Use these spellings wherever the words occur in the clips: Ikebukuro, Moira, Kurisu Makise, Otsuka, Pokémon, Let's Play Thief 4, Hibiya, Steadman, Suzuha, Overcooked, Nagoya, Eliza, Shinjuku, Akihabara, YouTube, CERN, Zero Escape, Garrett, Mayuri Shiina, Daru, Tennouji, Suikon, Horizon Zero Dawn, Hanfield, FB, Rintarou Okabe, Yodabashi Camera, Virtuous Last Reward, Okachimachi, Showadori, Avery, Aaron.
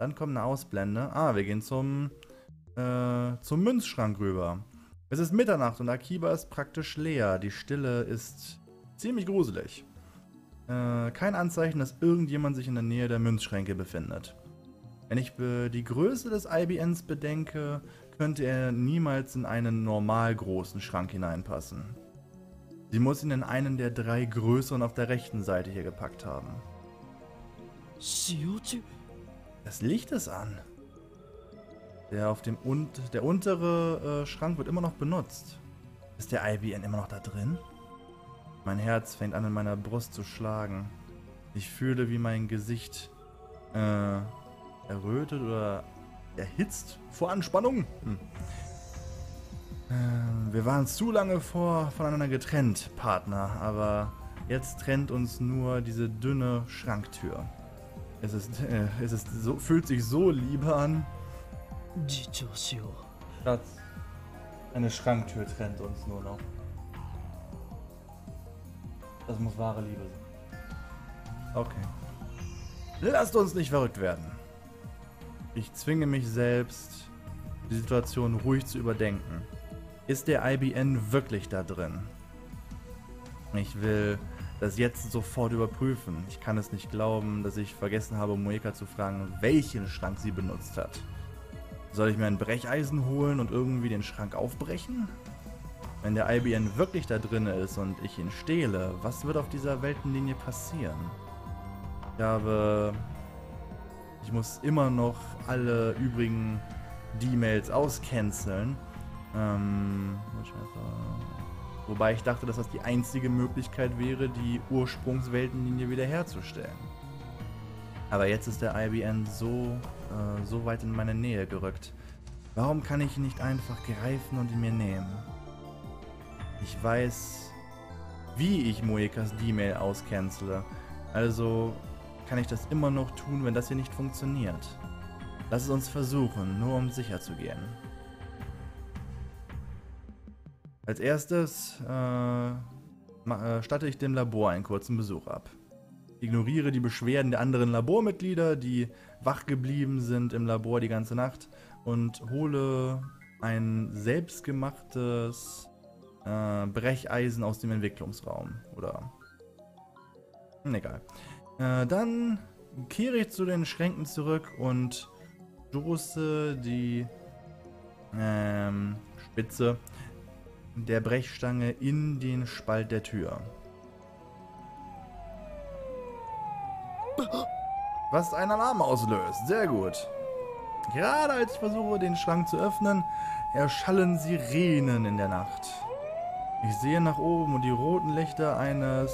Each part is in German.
Dann kommt eine Ausblende. Ah, wir gehen zum Münzschrank rüber. Es ist Mitternacht und Akiba ist praktisch leer. Die Stille ist ziemlich gruselig. Kein Anzeichen, dass irgendjemand sich in der Nähe der Münzschränke befindet. Wenn ich die Größe des IBNs bedenke, könnte er niemals in einen normal großen Schrank hineinpassen. Sie muss ihn in einen der drei größeren auf der rechten Seite hier gepackt haben. Das Licht ist an. Der untere Schrank wird immer noch benutzt. Ist der IBN immer noch da drin? Mein Herz fängt an in meiner Brust zu schlagen. Ich fühle, wie mein Gesicht errötet oder erhitzt vor Anspannung. Wir waren zu lange voneinander getrennt, Partner, aber jetzt trennt uns nur diese dünne Schranktür. Es fühlt sich so lieber an. Schatz, eine Schranktür trennt uns nur noch. Das muss wahre Liebe sein. Okay. Lasst uns nicht verrückt werden. Ich zwinge mich selbst, die Situation ruhig zu überdenken. Ist der IBN wirklich da drin? Ich will das jetzt sofort überprüfen. Ich kann es nicht glauben, dass ich vergessen habe, Moeka zu fragen, welchen Schrank sie benutzt hat. Soll ich mir ein Brecheisen holen und irgendwie den Schrank aufbrechen? Wenn der IBN wirklich da drin ist und ich ihn stehle, was wird auf dieser Weltenlinie passieren? Ich muss immer noch alle übrigen D-Mails auscanceln. Wobei ich dachte, dass das die einzige Möglichkeit wäre, die Ursprungsweltenlinie wiederherzustellen. Aber jetzt ist der IBN so weit in meine Nähe gerückt. Warum kann ich ihn nicht einfach greifen und ihn mir nehmen? Ich weiß, wie ich Moekas D-Mail auscancele. Also kann ich das immer noch tun, wenn das hier nicht funktioniert. Lass es uns versuchen, nur um sicher zu gehen. Als erstes statte ich dem Labor einen kurzen Besuch ab. Ignoriere die Beschwerden der anderen Labormitglieder, die wach geblieben sind im Labor die ganze Nacht, und hole ein selbstgemachtes Brecheisen aus dem Entwicklungsraum. Oder egal. Dann kehre ich zu den Schränken zurück und stoße die Spitze der Brechstange in den Spalt der Tür. Was einen Alarm auslöst. Sehr gut. Gerade als ich versuche, den Schrank zu öffnen, erschallen Sirenen in der Nacht. Ich sehe nach oben und die roten Lichter eines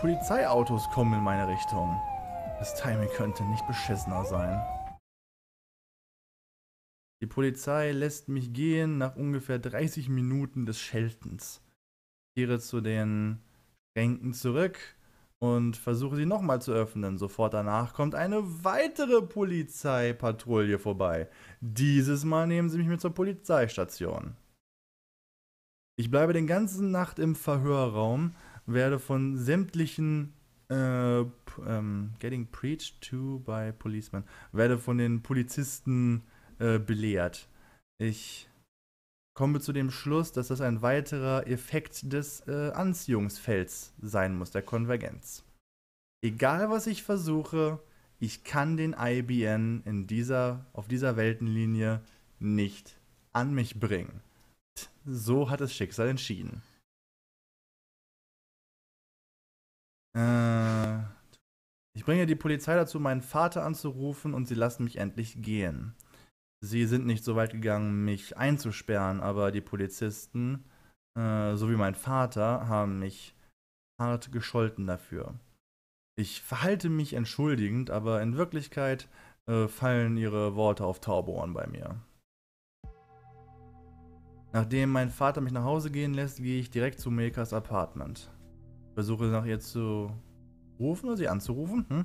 Polizeiautos kommen in meine Richtung. Das Timing könnte nicht beschissener sein. Die Polizei lässt mich gehen nach ungefähr 30 Minuten des Scheltens. Ich kehre zu den Schränken zurück und versuche sie nochmal zu öffnen. Sofort danach kommt eine weitere Polizeipatrouille vorbei. Dieses Mal nehmen sie mich mit zur Polizeistation. Ich bleibe den ganzen Nacht im Verhörraum, werde von sämtlichen Getting preached to by policemen, werde von den Polizisten belehrt. Ich komme zu dem Schluss, dass das ein weiterer Effekt des Anziehungsfelds sein muss, der Konvergenz. Egal was ich versuche, ich kann den IBN auf dieser Weltenlinie nicht an mich bringen. So hat das Schicksal entschieden. Ich bringe die Polizei dazu, meinen Vater anzurufen, und sie lassen mich endlich gehen. Sie sind nicht so weit gegangen, mich einzusperren, aber die Polizisten, sowie mein Vater, haben mich hart gescholten dafür. Ich verhalte mich entschuldigend, aber in Wirklichkeit fallen ihre Worte auf taube Ohren bei mir. Nachdem mein Vater mich nach Hause gehen lässt, gehe ich direkt zu Moekas Apartment. Versuche nach ihr zu rufen oder sie anzurufen.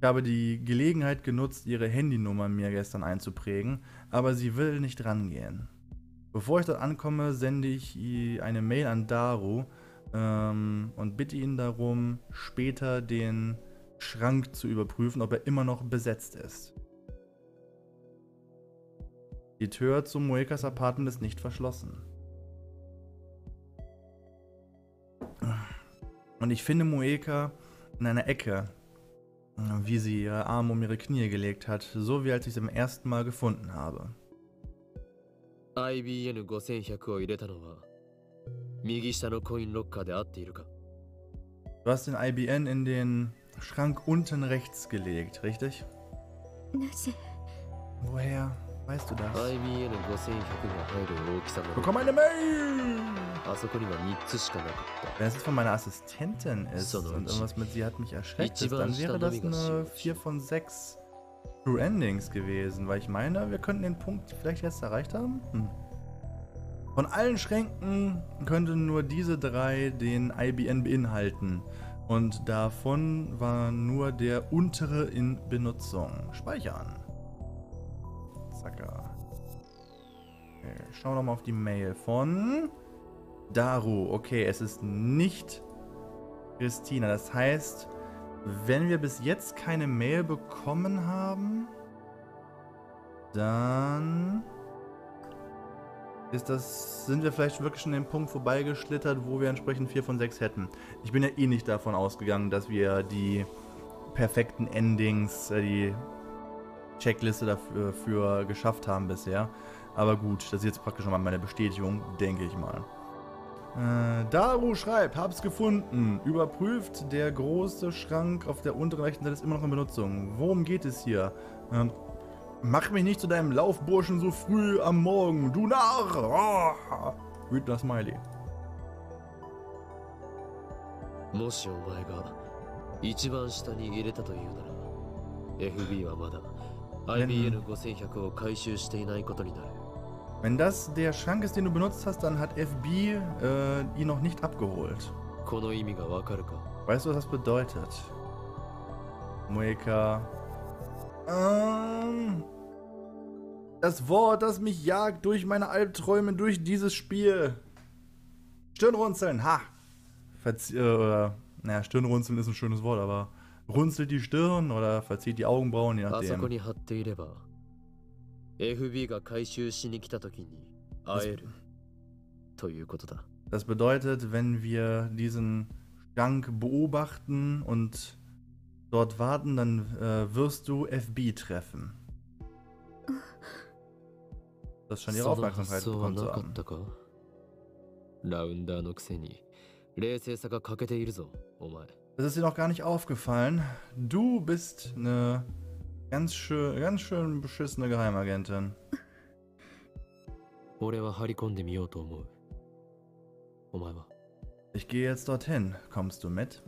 Ich habe die Gelegenheit genutzt, ihre Handynummer mir gestern einzuprägen, aber sie will nicht rangehen. Bevor ich dort ankomme, sende ich ihr eine Mail an Daru und bitte ihn darum, später den Schrank zu überprüfen, ob er immer noch besetzt ist. Die Tür zu Moekas Apartment ist nicht verschlossen. Und ich finde Moeka in einer Ecke, wie sie ihre Arme um ihre Knie gelegt hat, so wie als ich sie beim ersten Mal gefunden habe. IBN 5100 を入れたのは右下のコインロッカーで合っているか? Du hast den IBN in den Schrank unten rechts gelegt, richtig? Woher weißt du das? Bekomm eine Mail! Wenn es von meiner Assistentin ist und irgendwas mit sie hat mich erschreckt, dann wäre das eine 4 von 6 True Endings gewesen, weil ich meine, wir könnten den Punkt vielleicht jetzt erreicht haben. Von allen Schränken könnten nur diese drei den IBN beinhalten. Und davon war nur der untere in Benutzung. Speichern. Zacker. Okay, schauen wir nochmal auf die Mail von Daru. Okay, es ist nicht Christina. Das heißt, wenn wir bis jetzt keine Mail bekommen haben, dann sind wir vielleicht wirklich schon an dem Punkt vorbeigeschlittert, wo wir entsprechend 4 von 6 hätten. Ich bin ja eh nicht davon ausgegangen, dass wir die perfekten Endings, die Checkliste dafür geschafft haben bisher. Aber gut, das ist jetzt praktisch schon mal meine Bestätigung, denke ich mal. Daru schreibt, hab's gefunden. Überprüft, der große Schrank auf der unteren rechten Seite ist immer noch in Benutzung. Worum geht es hier? Mach mich nicht zu deinem Laufburschen so früh am Morgen, du Narr! Oh, wütender Smiley. Wenn das der Schrank ist, den du benutzt hast, dann hat FB ihn noch nicht abgeholt. Weißt du, was das bedeutet? Moeka. Das Wort, das mich jagt durch meine Albträume, durch dieses Spiel. Stirnrunzeln, ha! Naja, Stirnrunzeln ist ein schönes Wort, aber runzelt die Stirn oder verzieht die Augenbrauen, je nachdem. Das bedeutet, wenn wir diesen Schrank beobachten und dort warten, dann wirst du FB treffen. Das scheint ihre Aufmerksamkeit bekommen zu haben. Das ist dir noch gar nicht aufgefallen. Du bist eine ganz schön beschissene Geheimagentin. Ich gehe jetzt dorthin. Kommst du mit?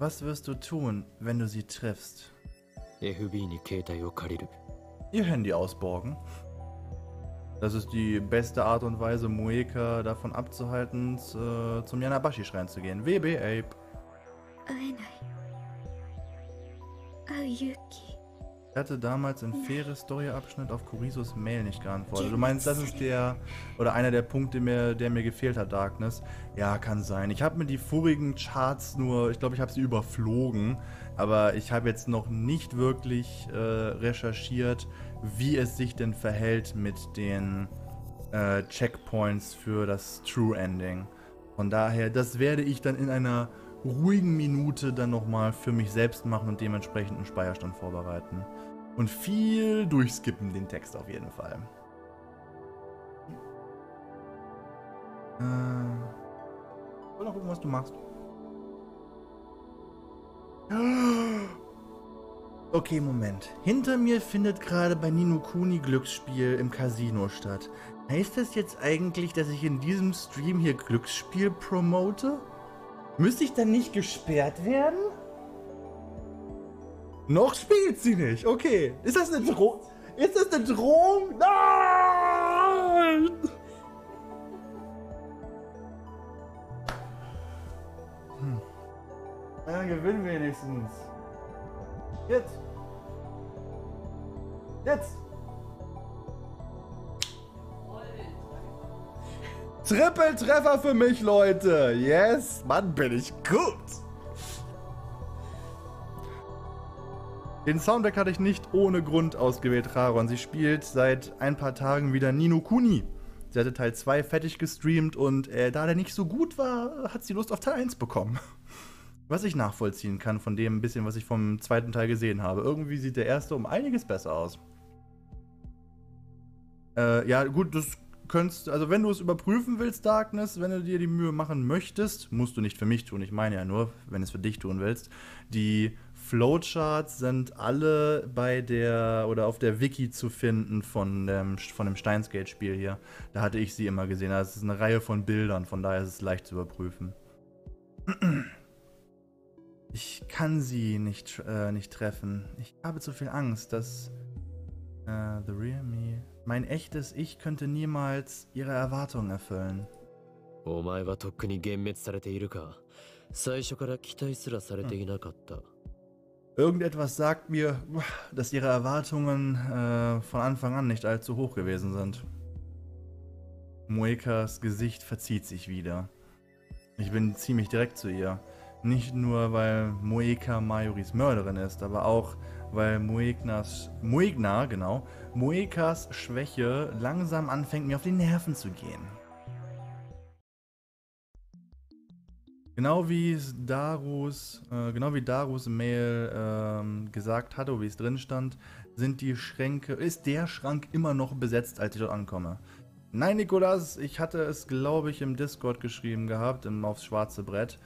Was wirst du tun, wenn du sie triffst? Ihr Handy ausborgen. Das ist die beste Art und Weise, Moeka davon abzuhalten, zum Yanabashi-Schrein zu gehen. WB Ape. Ich hatte damals im Fähre-Story-Abschnitt auf Kurisus Mail nicht geantwortet. Du meinst, das ist der oder einer der Punkte, der mir gefehlt hat, Darkness? Ja, kann sein. Ich habe mir die vorigen Charts nur, ich glaube, ich habe sie überflogen, aber ich habe jetzt noch nicht wirklich recherchiert, wie es sich denn verhält mit den Checkpoints für das True Ending. Von daher, das werde ich dann in einer ruhigen Minute dann nochmal für mich selbst machen und dementsprechend einen Speicherstand vorbereiten. Und viel durchskippen den Text auf jeden Fall. Ich will noch gucken, was du machst. Okay, Moment. Hinter mir findet gerade bei Ni no Kuni Glücksspiel im Casino statt. Heißt das jetzt eigentlich, dass ich in diesem Stream hier Glücksspiel promote? Müsste ich dann nicht gesperrt werden? Noch spielt sie nicht. Okay. Ist das eine Drohung? Ist das eine Drohung? Nein! Dann gewinnen wenigstens. Jetzt. Jetzt. Triple Treffer für mich, Leute. Yes, Mann, bin ich gut. Den Soundtrack hatte ich nicht ohne Grund ausgewählt, Raron. Sie spielt seit ein paar Tagen wieder Ni no Kuni. Sie hatte Teil 2 fertig gestreamt und da der nicht so gut war, hat sie Lust auf Teil 1 bekommen. Was ich nachvollziehen kann von dem bisschen, was ich vom zweiten Teil gesehen habe. Irgendwie sieht der erste um einiges besser aus. Ja gut, das könntest, also wenn du es überprüfen willst, Darkness, wenn du dir die Mühe machen möchtest, musst du nicht für mich tun, ich meine ja nur, wenn du es für dich tun willst, die Flowcharts sind alle bei der, oder auf der Wiki zu finden von dem Steins;Gate-Spiel hier. Da hatte ich sie immer gesehen, das ist eine Reihe von Bildern, von daher ist es leicht zu überprüfen. Ich kann sie nicht treffen, ich habe zu viel Angst, dass the real me... Mein echtes Ich könnte niemals ihre Erwartungen erfüllen. Irgendetwas sagt mir, dass ihre Erwartungen von Anfang an nicht allzu hoch gewesen sind. Moekas Gesicht verzieht sich wieder. Ich bin ziemlich direkt zu ihr. Nicht nur, weil Moeka Mayuris Mörderin ist, aber auch, weil Moekas Schwäche langsam anfängt, mir auf die Nerven zu gehen. Genau wie Darus Mail gesagt hatte, wie es drin stand, ist der Schrank immer noch besetzt, als ich dort ankomme. Nein, Nikolas, ich hatte es, glaube ich, im Discord geschrieben gehabt, aufs schwarze Brett.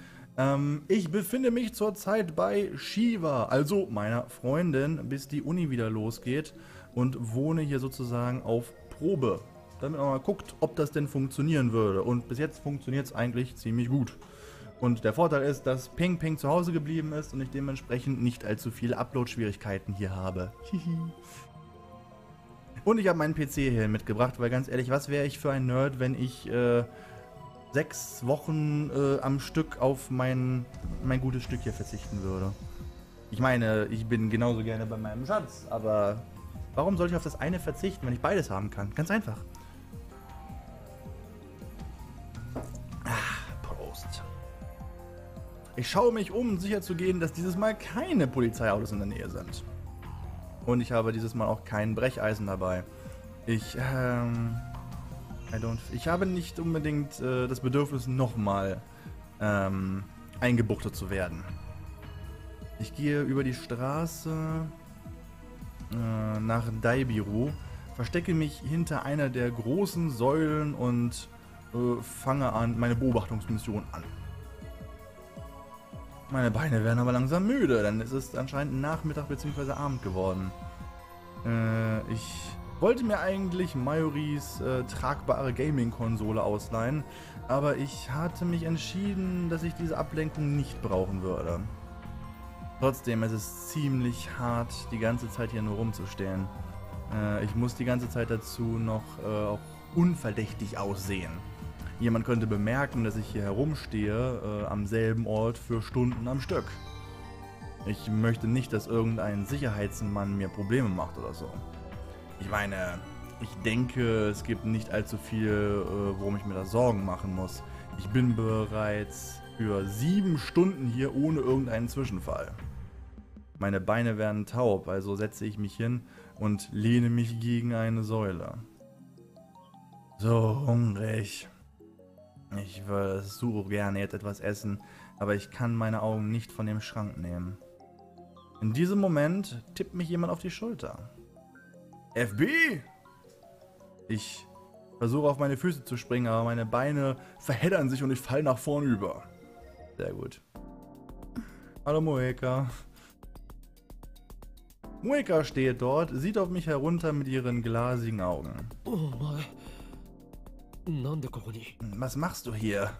Ich befinde mich zurzeit bei Shiva, also meiner Freundin, bis die Uni wieder losgeht und wohne hier sozusagen auf Probe, damit man mal guckt, ob das denn funktionieren würde. Und bis jetzt funktioniert es eigentlich ziemlich gut. Und der Vorteil ist, dass Ping Ping zu Hause geblieben ist und ich dementsprechend nicht allzu viele Upload-Schwierigkeiten hier habe. Und ich habe meinen PC hier mitgebracht, weil ganz ehrlich, was wäre ich für ein Nerd, wenn ich... 6 Wochen am Stück auf mein gutes Stück hier verzichten würde. Ich meine, ich bin genauso gerne bei meinem Schatz, aber warum soll ich auf das eine verzichten, wenn ich beides haben kann? Ganz einfach. Prost. Ich schaue mich um sicherzugehen, dass dieses Mal keine Polizeiautos in der Nähe sind. Und ich habe dieses Mal auch kein Brecheisen dabei. Ich habe nicht unbedingt das Bedürfnis, nochmal eingebuchtet zu werden. Ich gehe über die Straße nach Daibiru, verstecke mich hinter einer der großen Säulen und fange an, meine Beobachtungsmission an. Meine Beine werden aber langsam müde, denn es ist anscheinend Nachmittag bzw. Abend geworden. Ich wollte mir eigentlich Mayuris tragbare Gaming-Konsole ausleihen, aber ich hatte mich entschieden, dass ich diese Ablenkung nicht brauchen würde. Trotzdem ist es ziemlich hart, die ganze Zeit hier nur rumzustehen. Ich muss die ganze Zeit dazu noch auch unverdächtig aussehen. Jemand könnte bemerken, dass ich hier herumstehe, am selben Ort für Stunden am Stück. Ich möchte nicht, dass irgendein Sicherheitsmann mir Probleme macht oder so. Ich meine, ich denke, es gibt nicht allzu viel, worum ich mir da Sorgen machen muss. Ich bin bereits für 7 Stunden hier ohne irgendeinen Zwischenfall. Meine Beine werden taub, also setze ich mich hin und lehne mich gegen eine Säule. So hungrig. Ich versuche gerne jetzt etwas essen, aber ich kann meine Augen nicht von dem Schrank nehmen. In diesem Moment tippt mich jemand auf die Schulter. FB! Ich versuche auf meine Füße zu springen, aber meine Beine verheddern sich und ich falle nach vorn über. Sehr gut. Hallo Moeka. Moeka steht dort, sieht auf mich herunter mit ihren glasigen Augen. Oh mein. Was machst du hier?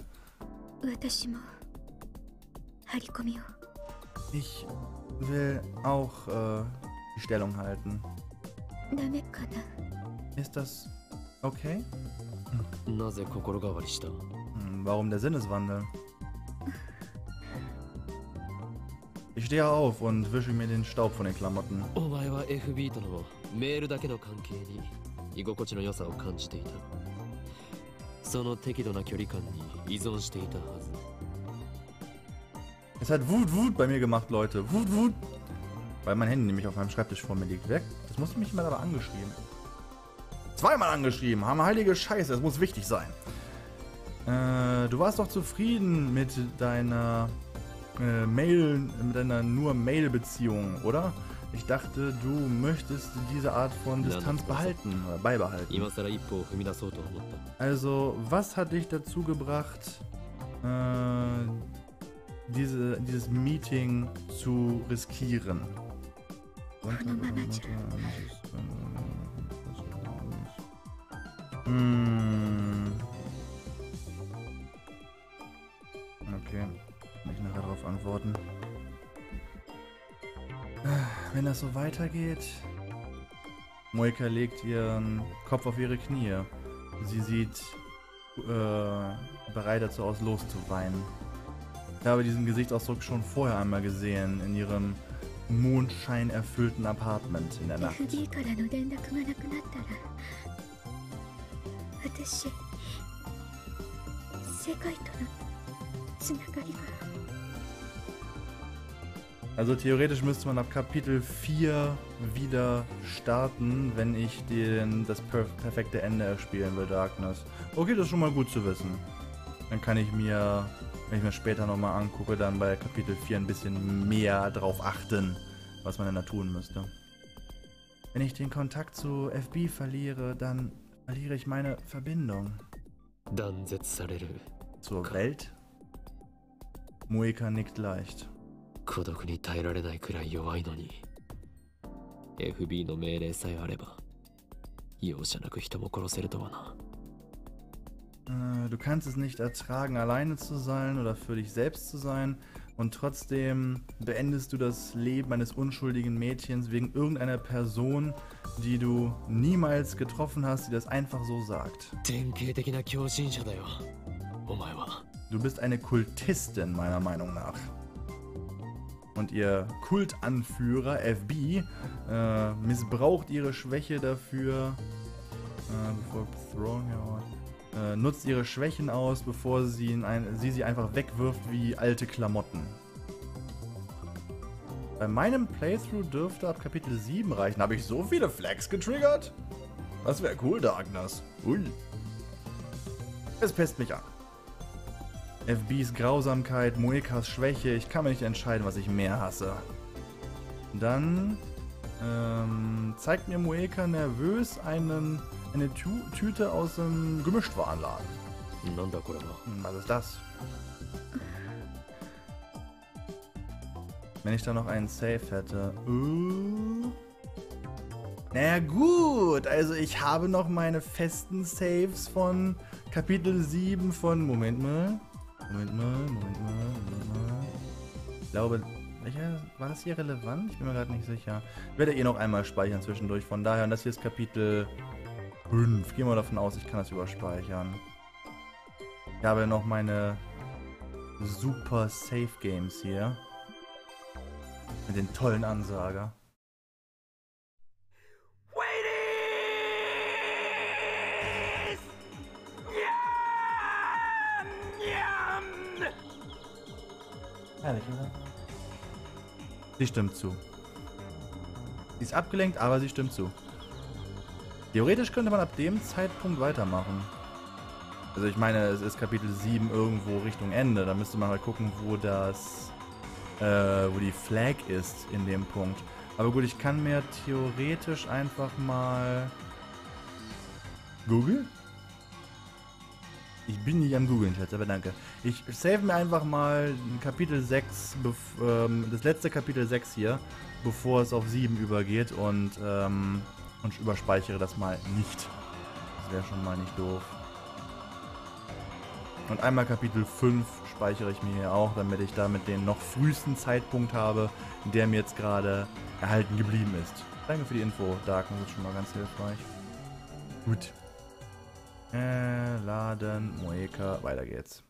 Ich will auch die Stellung halten. Ist das okay? Warum der Sinneswandel? Ich stehe auf und wische mir den Staub von den Klamotten. Es hat Wut bei mir gemacht, Leute. Wut. Weil mein Handy nämlich auf meinem Schreibtisch vor mir liegt. Weg. Das muss mich jemand aber angeschrieben. Zweimal angeschrieben. Haben heilige Scheiße. Das muss wichtig sein. Du warst doch zufrieden mit deiner Mail-Beziehung, oder? Ich dachte, du möchtest diese Art von Distanz behalten oder beibehalten. Also, was hat dich dazu gebracht, dieses Meeting zu riskieren? Okay, kann ich nachher darauf antworten. Wenn das so weitergeht... Moeka legt ihren Kopf auf ihre Knie. Sie sieht bereit dazu aus, loszuweinen. Ich habe diesen Gesichtsausdruck schon vorher einmal gesehen, in ihrem mondscheinerfüllten Apartment in der Nacht. Also theoretisch müsste man ab Kapitel 4 wieder starten, wenn ich das perfekte Ende erspielen will, Darkness. Okay, das ist schon mal gut zu wissen. Dann kann ich mir, wenn ich mir später nochmal angucke, dann bei Kapitel 4 ein bisschen mehr drauf achten, was man denn da tun müsste. Wenn ich den Kontakt zu FB verliere, dann verliere ich meine Verbindung. Zur Welt? Moeka nickt leicht. Du kannst es nicht ertragen, alleine zu sein oder für dich selbst zu sein, und trotzdem beendest du das Leben eines unschuldigen Mädchens wegen irgendeiner Person, die du niemals getroffen hast, die das einfach so sagt. Du bist eine Kultistin, meiner Meinung nach. Und ihr Kultanführer, FB, missbraucht ihre Schwäche dafür, nutzt ihre Schwächen aus, bevor sie einfach wegwirft wie alte Klamotten. Bei meinem Playthrough dürfte ab Kapitel 7 reichen. Habe ich so viele Flags getriggert? Das wäre cool, Darkness. Ui. Es pisst mich an. FBs Grausamkeit, Moekas Schwäche, ich kann mir nicht entscheiden, was ich mehr hasse. Dann zeigt mir Moeka nervös eine Tüte aus dem Gemischtwarenladen. Was ist das? Wenn ich da noch einen Safe hätte. Na gut, also ich habe noch meine festen Saves von Kapitel 7 von... Moment mal. Ich glaube, welcher war das hier relevant? Ich bin mir gerade nicht sicher. Ich werde eh noch einmal speichern zwischendurch, von daher. Und das hier ist Kapitel 5. Gehen wir davon aus, ich kann das überspeichern. Ich habe noch meine super Safe Games hier. Mit den tollen Ansager. Herrlich, oder? Sie stimmt zu. Sie ist abgelenkt, aber sie stimmt zu. Theoretisch könnte man ab dem Zeitpunkt weitermachen. Also ich meine, es ist Kapitel 7 irgendwo Richtung Ende. Da müsste man mal gucken, wo die Flag ist in dem Punkt. Aber gut, ich kann mir theoretisch einfach mal... Google? Ich bin nicht am Googeln, Schatz, aber danke. Ich save mir einfach mal Kapitel 6, das letzte Kapitel 6 hier, bevor es auf 7 übergeht, und überspeichere das mal nicht. Das wäre schon mal nicht doof. Und einmal Kapitel 5 speichere ich mir hier auch, damit ich damit den noch frühesten Zeitpunkt habe, der mir jetzt gerade erhalten geblieben ist. Danke für die Info, Darkness, ist schon mal ganz hilfreich. Gut. Laden, Moeka, weiter geht's.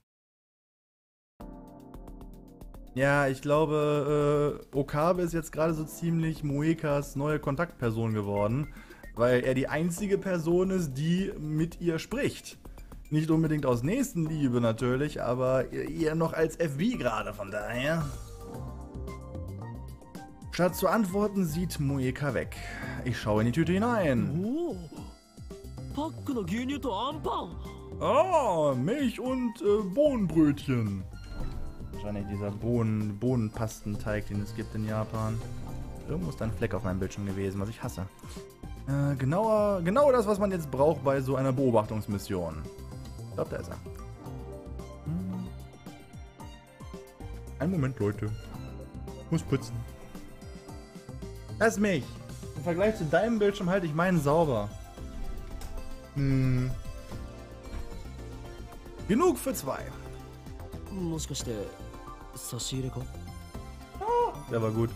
Ja, ich glaube, Okabe ist jetzt gerade so ziemlich Moekas neue Kontaktperson geworden, weil er die einzige Person ist, die mit ihr spricht. Nicht unbedingt aus Nächstenliebe natürlich, aber eher noch als FB gerade, von daher. Statt zu antworten, sieht Moeka weg. Ich schaue in die Tüte hinein. Ah, Milch und Bohnenbrötchen. Wahrscheinlich dieser Bohnenpastenteig, den es gibt in Japan. Irgendwo ist ein Fleck auf meinem Bildschirm gewesen, was ich hasse. Genau das, was man jetzt braucht bei so einer Beobachtungsmission. Ich glaube, da ist er. Einen Moment, Leute. Ich muss putzen. Lass mich! Im Vergleich zu deinem Bildschirm halte ich meinen sauber. Genug für zwei. Oh, der war gut.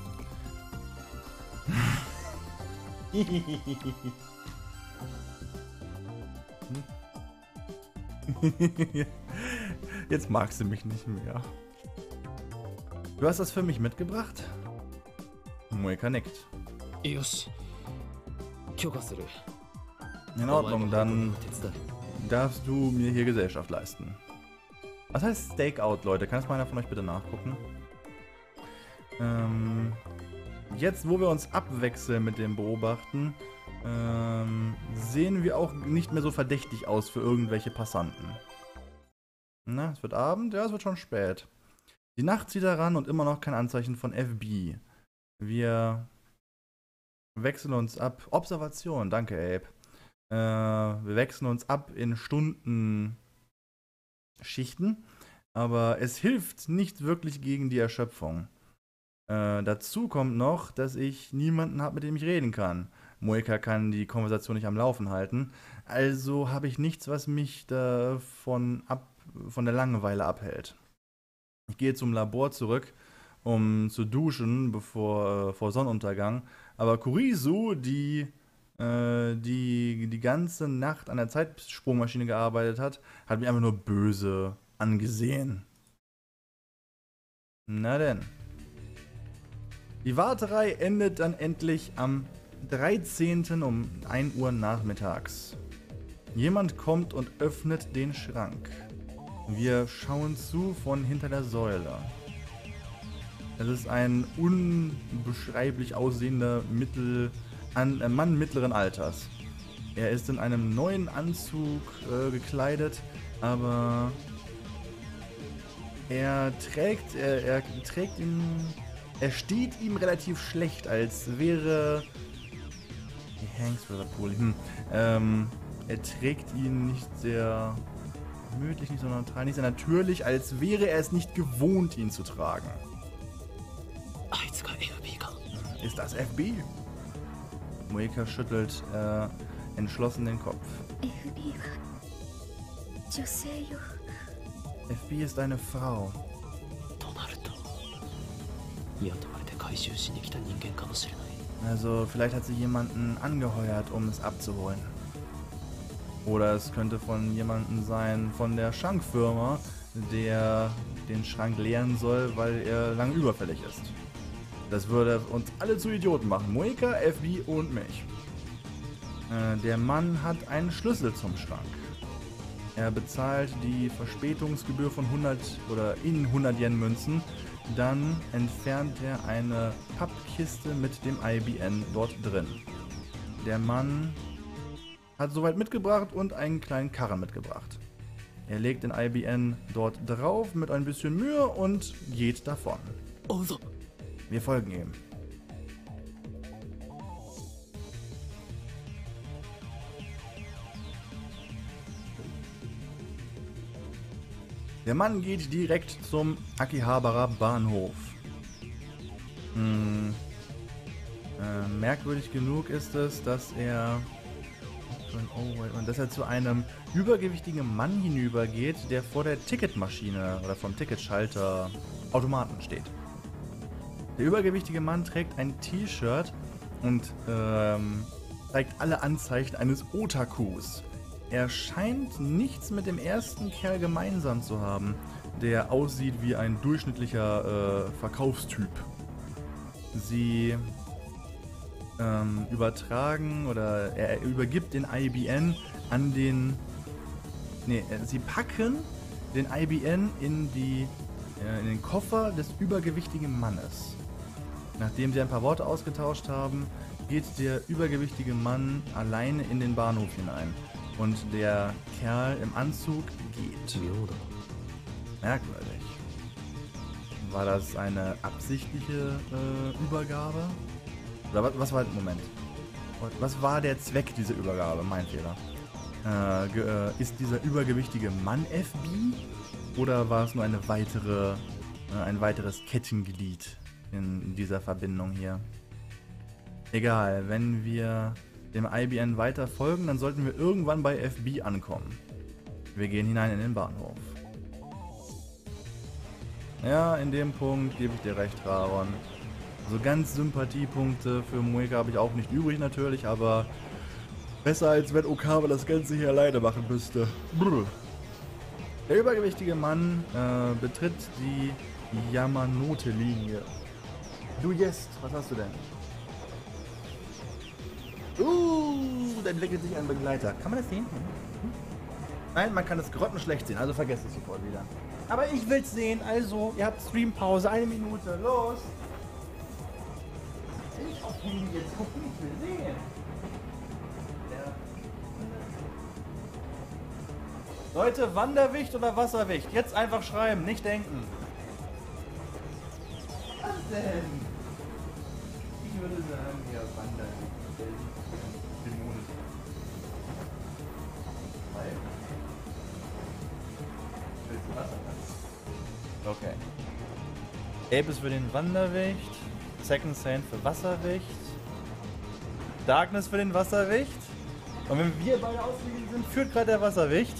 Jetzt magst du mich nicht mehr. Du hast das für mich mitgebracht? Moeka nickt. In Ordnung, dann darfst du mir hier Gesellschaft leisten. Was heißt Stakeout, Leute? Kann es mal einer von euch bitte nachgucken? Jetzt, wo wir uns abwechseln mit dem Beobachten, sehen wir auch nicht mehr so verdächtig aus für irgendwelche Passanten. Na, es wird Abend? Ja, es wird schon spät. Die Nacht zieht heran und immer noch kein Anzeichen von FB. Wir wechseln uns ab. Observation, danke, Abe. Wir wechseln uns ab in Stundenschichten, aber es hilft nicht wirklich gegen die Erschöpfung. Dazu kommt noch, dass ich niemanden habe, mit dem ich reden kann. Moeka kann die Konversation nicht am Laufen halten, also habe ich nichts, was mich davon von der Langeweile abhält. Ich gehe zum Labor zurück, um zu duschen vor Sonnenuntergang, aber Kurisu, die ganze Nacht an der Zeitsprungmaschine gearbeitet hat, hat mich einfach nur böse angesehen. Na denn. Die Warterei endet dann endlich am 13. um 1 Uhr nachmittags. Jemand kommt und öffnet den Schrank. Wir schauen zu von hinter der Säule. Es ist ein unbeschreiblich aussehender Mann mittleren Alters. Er ist in einem neuen Anzug gekleidet, aber er steht ihm relativ schlecht, als wäre Hanks Brotherpool. Er trägt ihn nicht sehr gemütlich, nicht so neutral, nicht sehr natürlich, als wäre er es nicht gewohnt, ihn zu tragen. Ist das FB? Moeka schüttelt entschlossen den Kopf. FB ist eine Frau. Also vielleicht hat sie jemanden angeheuert, um es abzuholen. Oder es könnte von jemandem sein, von der Schankfirma, der den Schrank leeren soll, weil er lang überfällig ist. Das würde uns alle zu Idioten machen. Moeka, FB und mich. Der Mann hat einen Schlüssel zum Schrank. Er bezahlt die Verspätungsgebühr von 100 oder in 100 Yen Münzen. Dann entfernt er eine Pappkiste mit dem IBN dort drin. Der Mann hat soweit mitgebracht und einen kleinen Karren mitgebracht. Er legt den IBN dort drauf mit ein bisschen Mühe und geht davon. Also. Wir folgen ihm. Der Mann geht direkt zum Akihabara Bahnhof. Merkwürdig genug ist es, dass er zu einem übergewichtigen Mann hinübergeht, der vor der Ticketmaschine oder vom Ticketschalter Automaten steht. Der übergewichtige Mann trägt ein T-Shirt und zeigt alle Anzeichen eines Otakus. Er scheint nichts mit dem ersten Kerl gemeinsam zu haben, der aussieht wie ein durchschnittlicher Verkaufstyp. Sie er übergibt den IBN an den... Nee, sie packen den IBN in den Koffer des übergewichtigen Mannes. Nachdem sie ein paar Worte ausgetauscht haben, geht der übergewichtige Mann alleine in den Bahnhof hinein. Und der Kerl im Anzug geht. Merkwürdig. War das eine absichtliche Übergabe? Oder was war... Moment. Was war der Zweck dieser Übergabe? Mein Fehler. Ist dieser übergewichtige Mann FB? Oder war es nur eine weitere... ein weiteres Kettenglied in dieser Verbindung hier? Egal, wenn wir dem IBN weiter folgen, dann sollten wir irgendwann bei FB ankommen. Wir gehen hinein in den Bahnhof. Ja, in dem Punkt gebe ich dir recht, Raron. So ganz Sympathiepunkte für Moeka habe ich auch nicht übrig natürlich, aber besser als wenn Okabe das Ganze hier alleine machen müsste. Brr. Der übergewichtige Mann betritt die Yamanote-Linie. Du jetzt, was hast du denn? Da entwickelt sich ein Begleiter. Kann man das sehen? Nein, man kann das grottenschlecht sehen, also vergesst es sofort wieder. Aber ich will's sehen, also ihr habt Streampause, 1 Minute, los! Ich auf ihn jetzt gucken, ich will sehen! Ja. Leute, Wanderwicht oder Wasserwicht? Jetzt einfach schreiben, nicht denken! Was denn? Ich würde sagen, ja, Wanderwicht. Okay. Ape ist für den Wanderwicht, Second Saint für Wasserwicht, Darkness für den Wasserwicht. Und wenn wir beide ausliegen sind, führt gerade der Wasserwicht.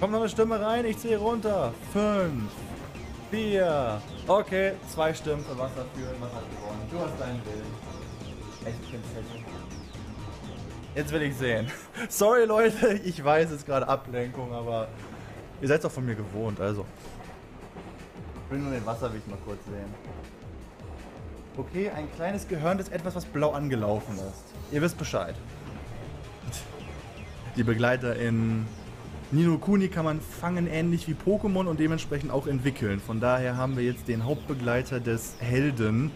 Kommt noch eine Stimme rein, ich zähle runter. 5, 4. Okay, 2 Stimmen für Wasser führen, Wasser gewonnen. Du hast deinen Willen. Jetzt will ich sehen. Sorry Leute, ich weiß, es ist gerade Ablenkung, aber ihr seid doch von mir gewohnt, also. Ich will nur den Wasserwicht mal kurz sehen. Okay, ein kleines gehörntes Etwas, was blau angelaufen ist. Ihr wisst Bescheid. Die Begleiter in Ni no Kuni kann man fangen, ähnlich wie Pokémon, und dementsprechend auch entwickeln. Von daher haben wir jetzt den Hauptbegleiter des Helden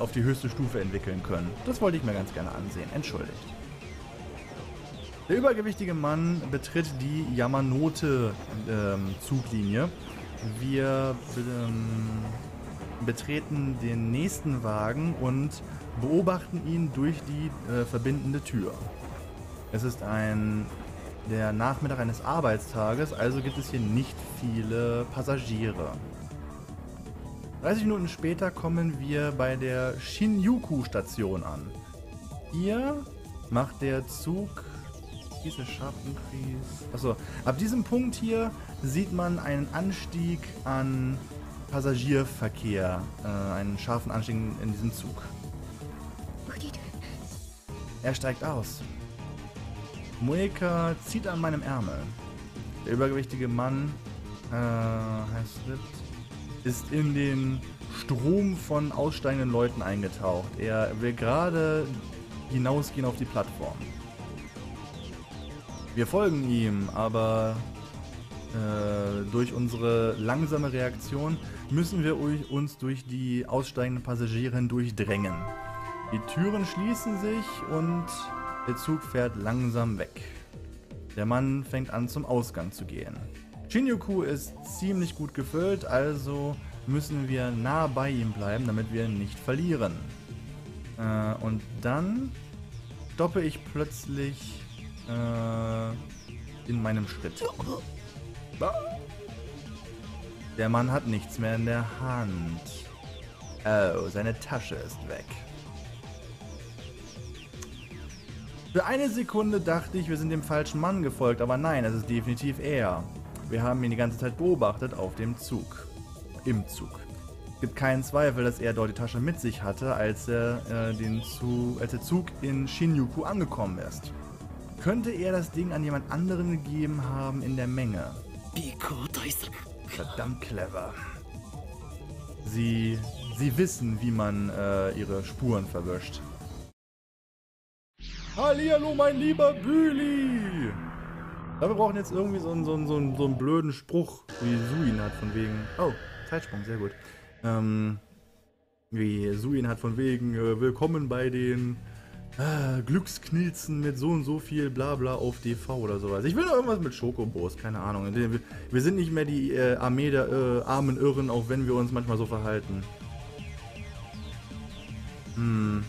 auf die höchste Stufe entwickeln können. Das wollte ich mir ganz gerne ansehen, entschuldigt. Der übergewichtige Mann betritt die Yamanote-Zuglinie. Wir betreten den nächsten Wagen und beobachten ihn durch die verbindende Tür. Es ist der Nachmittag eines Arbeitstages, also gibt es hier nicht viele Passagiere. 30 Minuten später kommen wir bei der Shinjuku-Station an. Hier macht der Zug... Achso, ab diesem Punkt hier sieht man einen Anstieg an Passagierverkehr, einen scharfen Anstieg in diesem Zug. Er steigt aus. Moeka zieht an meinem Ärmel. Der übergewichtige Mann ist in den Strom von aussteigenden Leuten eingetaucht. Er will gerade hinausgehen auf die Plattform. Wir folgen ihm, aber durch unsere langsame Reaktion müssen wir uns durch die aussteigenden Passagiere hindurchdrängen. Die Türen schließen sich und der Zug fährt langsam weg. Der Mann fängt an, zum Ausgang zu gehen. Shinjuku ist ziemlich gut gefüllt, also müssen wir nah bei ihm bleiben, damit wir ihn nicht verlieren. Und dann stoppe ich plötzlich... in meinem Schritt. Der Mann hat nichts mehr in der Hand. Oh, seine Tasche ist weg. Für eine Sekunde dachte ich, wir sind dem falschen Mann gefolgt, aber nein, es ist definitiv er. Wir haben ihn die ganze Zeit beobachtet auf dem Zug. Im Zug. Es gibt keinen Zweifel, dass er dort die Tasche mit sich hatte, als der Zug in Shinjuku angekommen ist. Könnte er das Ding an jemand anderen gegeben haben in der Menge? Verdammt clever. Sie wissen, wie man ihre Spuren verwischt. Hallihallo, mein lieber Büli! Aber wir brauchen jetzt irgendwie so einen blöden Spruch, wie Suin hat, von wegen... Oh, Zeitsprung, sehr gut. Wie Suin hat von wegen, willkommen bei den Glücksknilzen mit so und so viel Blabla auf DV oder sowas. Ich will noch irgendwas mit Schokobos, keine Ahnung. Wir sind nicht mehr die Armee der armen Irren, auch wenn wir uns manchmal so verhalten. Hm.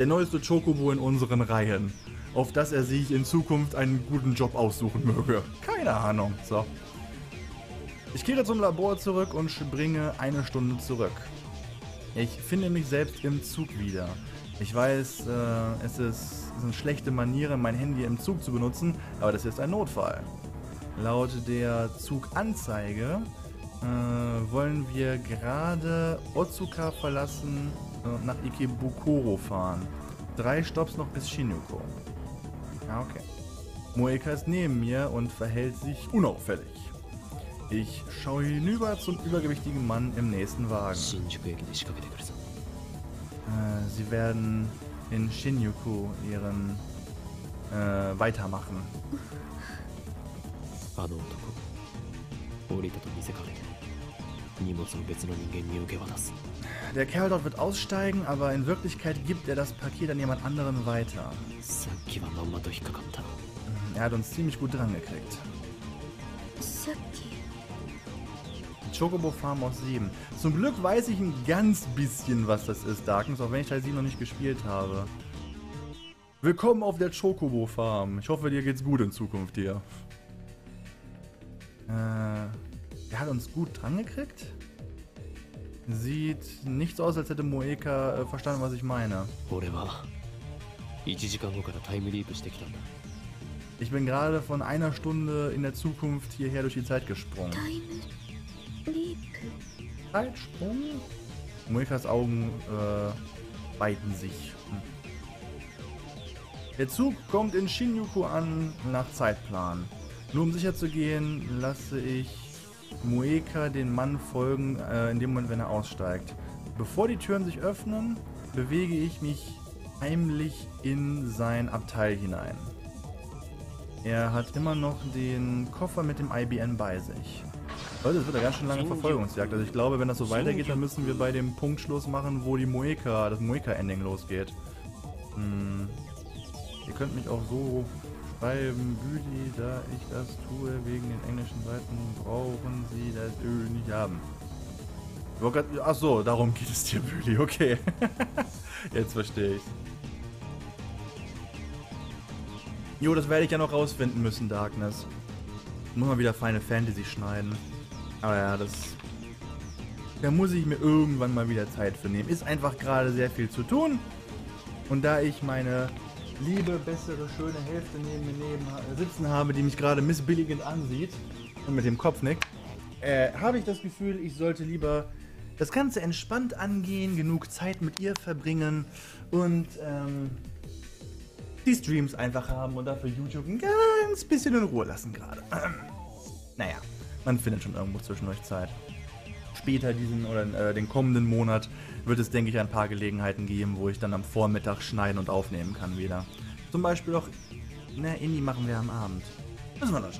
Der neueste Chocobo in unseren Reihen. Auf dass er sich in Zukunft einen guten Job aussuchen möge. Keine Ahnung. So. Ich kehre zum Labor zurück und springe eine Stunde zurück. Ich finde mich selbst im Zug wieder. Ich weiß, es ist eine schlechte Manier, mein Handy im Zug zu benutzen, aber das ist ein Notfall. Laut der Zuganzeige wollen wir gerade Otsuka verlassen und nach Ikebukuro fahren. 3 Stops noch bis Shinjuku. Ja, okay. Moeka ist neben mir und verhält sich unauffällig. Ich schaue hinüber zum übergewichtigen Mann im nächsten Wagen. Sie werden in Shinjuku ihren weitermachen. Der Kerl dort wird aussteigen, aber in Wirklichkeit gibt er das Paket an jemand anderen weiter. Er hat uns ziemlich gut dran gekriegt. Chocobo Farm aus 7. Zum Glück weiß ich ein ganz bisschen, was das ist, Darkness, auch wenn ich Teil 7 noch nicht gespielt habe. Willkommen auf der Chocobo Farm. Ich hoffe, dir geht's gut in Zukunft hier. Der hat uns gut dran gekriegt? Sieht nicht so aus, als hätte Moeka verstanden, was ich meine. Ich bin gerade von einer Stunde in der Zukunft hierher durch die Zeit gesprungen. Zeitsprung? Moekas Augen weiten sich. Der Zug kommt in Shinjuku an nach Zeitplan. Nur um sicher zu gehen, lasse ich Moeka den Mann folgen, in dem Moment, wenn er aussteigt. Bevor die Türen sich öffnen, bewege ich mich heimlich in sein Abteil hinein. Er hat immer noch den Koffer mit dem IBN bei sich. Leute, es wird eine ganz schön lange Verfolgungsjagd. Also ich glaube, wenn das so weitergeht, dann müssen wir bei dem Punkt Schluss machen, wo die Moeka, das Moeka-Ending losgeht. Hm. Ihr könnt mich auch so schreiben, Büdi, da ich das tue, wegen den englischen Seiten brauchen sie das Öl nicht haben. Ach so, darum geht es dir, Büdi, okay. Jetzt verstehe ich. Jo, das werde ich ja noch rausfinden müssen, Darkness. Muss mal wieder Final Fantasy schneiden. Aber ja, da muss ich mir irgendwann mal wieder Zeit für nehmen. Ist einfach gerade sehr viel zu tun. Und da ich meine liebe, bessere, schöne Hälfte neben mir sitzen habe, die mich gerade missbilligend ansieht und mit dem Kopf nickt, habe ich das Gefühl, ich sollte lieber das Ganze entspannt angehen, genug Zeit mit ihr verbringen und die Streams einfach haben und dafür YouTube ein ganz bisschen in Ruhe lassen gerade. Naja, man findet schon irgendwo zwischen euch Zeit. Später diesen oder den kommenden Monat wird es, denke ich, ein paar Gelegenheiten geben, wo ich dann am Vormittag schneiden und aufnehmen kann wieder. Zum Beispiel auch, na, Indie machen wir am Abend. Müssen wir dann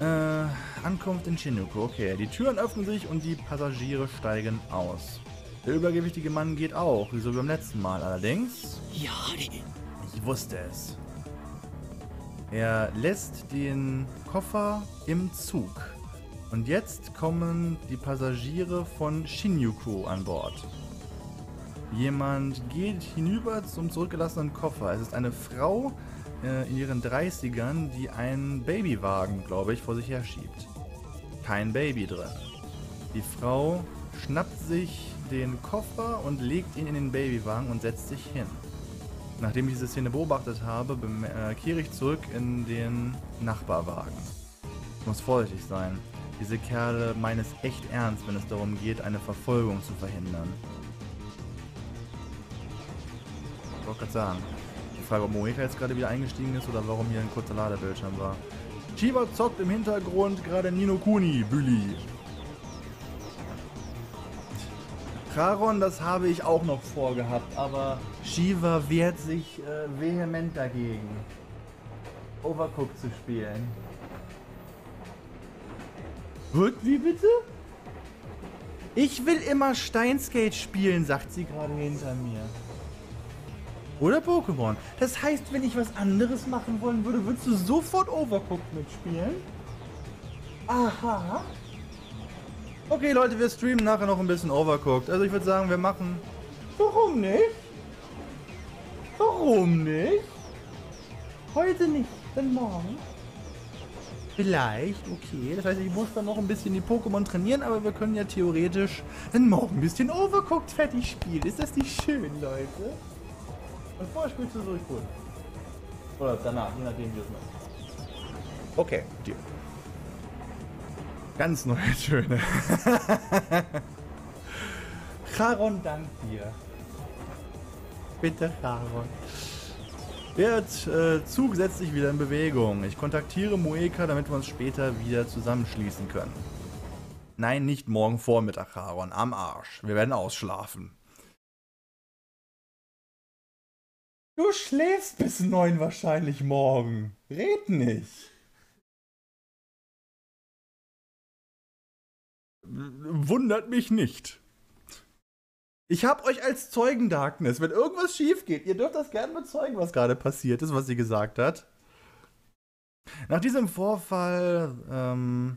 schauen. Ankunft in Shinjuku, okay. Die Türen öffnen sich und die Passagiere steigen aus. Der übergewichtige Mann geht auch, wie so beim letzten Mal allerdings. Ja, ich wusste es. Er lässt den Koffer im Zug. Und jetzt kommen die Passagiere von Shinjuku an Bord. Jemand geht hinüber zum zurückgelassenen Koffer. Es ist eine Frau in ihren 30ern, die einen Babywagen, glaube ich, vor sich her schiebt. Kein Baby drin. Die Frau schnappt sich den Koffer und legt ihn in den Babywagen und setzt sich hin. Nachdem ich diese Szene beobachtet habe, kehre ich zurück in den Nachbarwagen. Ich muss vorsichtig sein. Diese Kerle meinen es echt ernst, wenn es darum geht, eine Verfolgung zu verhindern. Ich wollte gerade sagen. Ich frage, ob Moeka jetzt gerade wieder eingestiegen ist oder warum hier ein kurzer Ladebildschirm war. Shiva zockt im Hintergrund gerade Ni no Kuni, Bulli. Charon, das habe ich auch noch vorgehabt, aber Shiva wehrt sich vehement dagegen, Overcooked zu spielen. Wird wie bitte? Ich will immer Steins;Gate spielen, sagt sie gerade hinter mir. Oder Pokémon. Das heißt, wenn ich was anderes machen wollen würde, würdest du sofort Overcooked mitspielen? Aha. Okay, Leute, wir streamen nachher noch ein bisschen Overcooked. Also ich würde sagen, wir machen... Warum nicht? Warum nicht? Heute nicht, dann morgen. Vielleicht, okay. Das heißt, ich muss dann noch ein bisschen die Pokémon trainieren, aber wir können ja theoretisch dann morgen ein bisschen Overcooked fertig spielen. Ist das nicht schön, Leute? Und vorher spielst du so richtig gut. Oder danach, je nachdem, wie es machst. Okay, Deal. Ganz neue Töne. Charon, dank dir. Bitte, Charon. Der Zug setzt sich wieder in Bewegung. Ich kontaktiere Moeka, damit wir uns später wieder zusammenschließen können. Nein, nicht morgen Vormittag, Charon. Am Arsch. Wir werden ausschlafen. Du schläfst bis 9 wahrscheinlich morgen. Red nicht. Wundert mich nicht. Ich habe euch als Zeugen, Darkness. Wenn irgendwas schief geht, ihr dürft das gerne bezeugen, was gerade passiert ist, was sie gesagt hat. Nach diesem Vorfall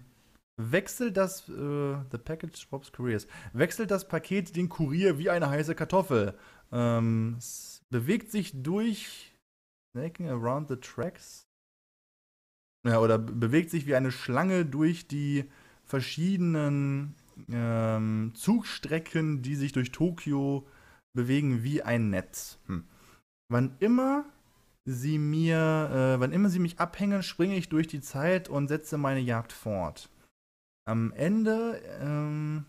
wechselt das Paket den Kurier wie eine heiße Kartoffel. Bewegt sich durch snaking around the tracks. Ja, oder bewegt sich wie eine Schlange durch die verschiedenen Zugstrecken, die sich durch Tokio bewegen wie ein Netz. Wann immer sie mich abhängen, springe ich durch die Zeit und setze meine Jagd fort. Am Ende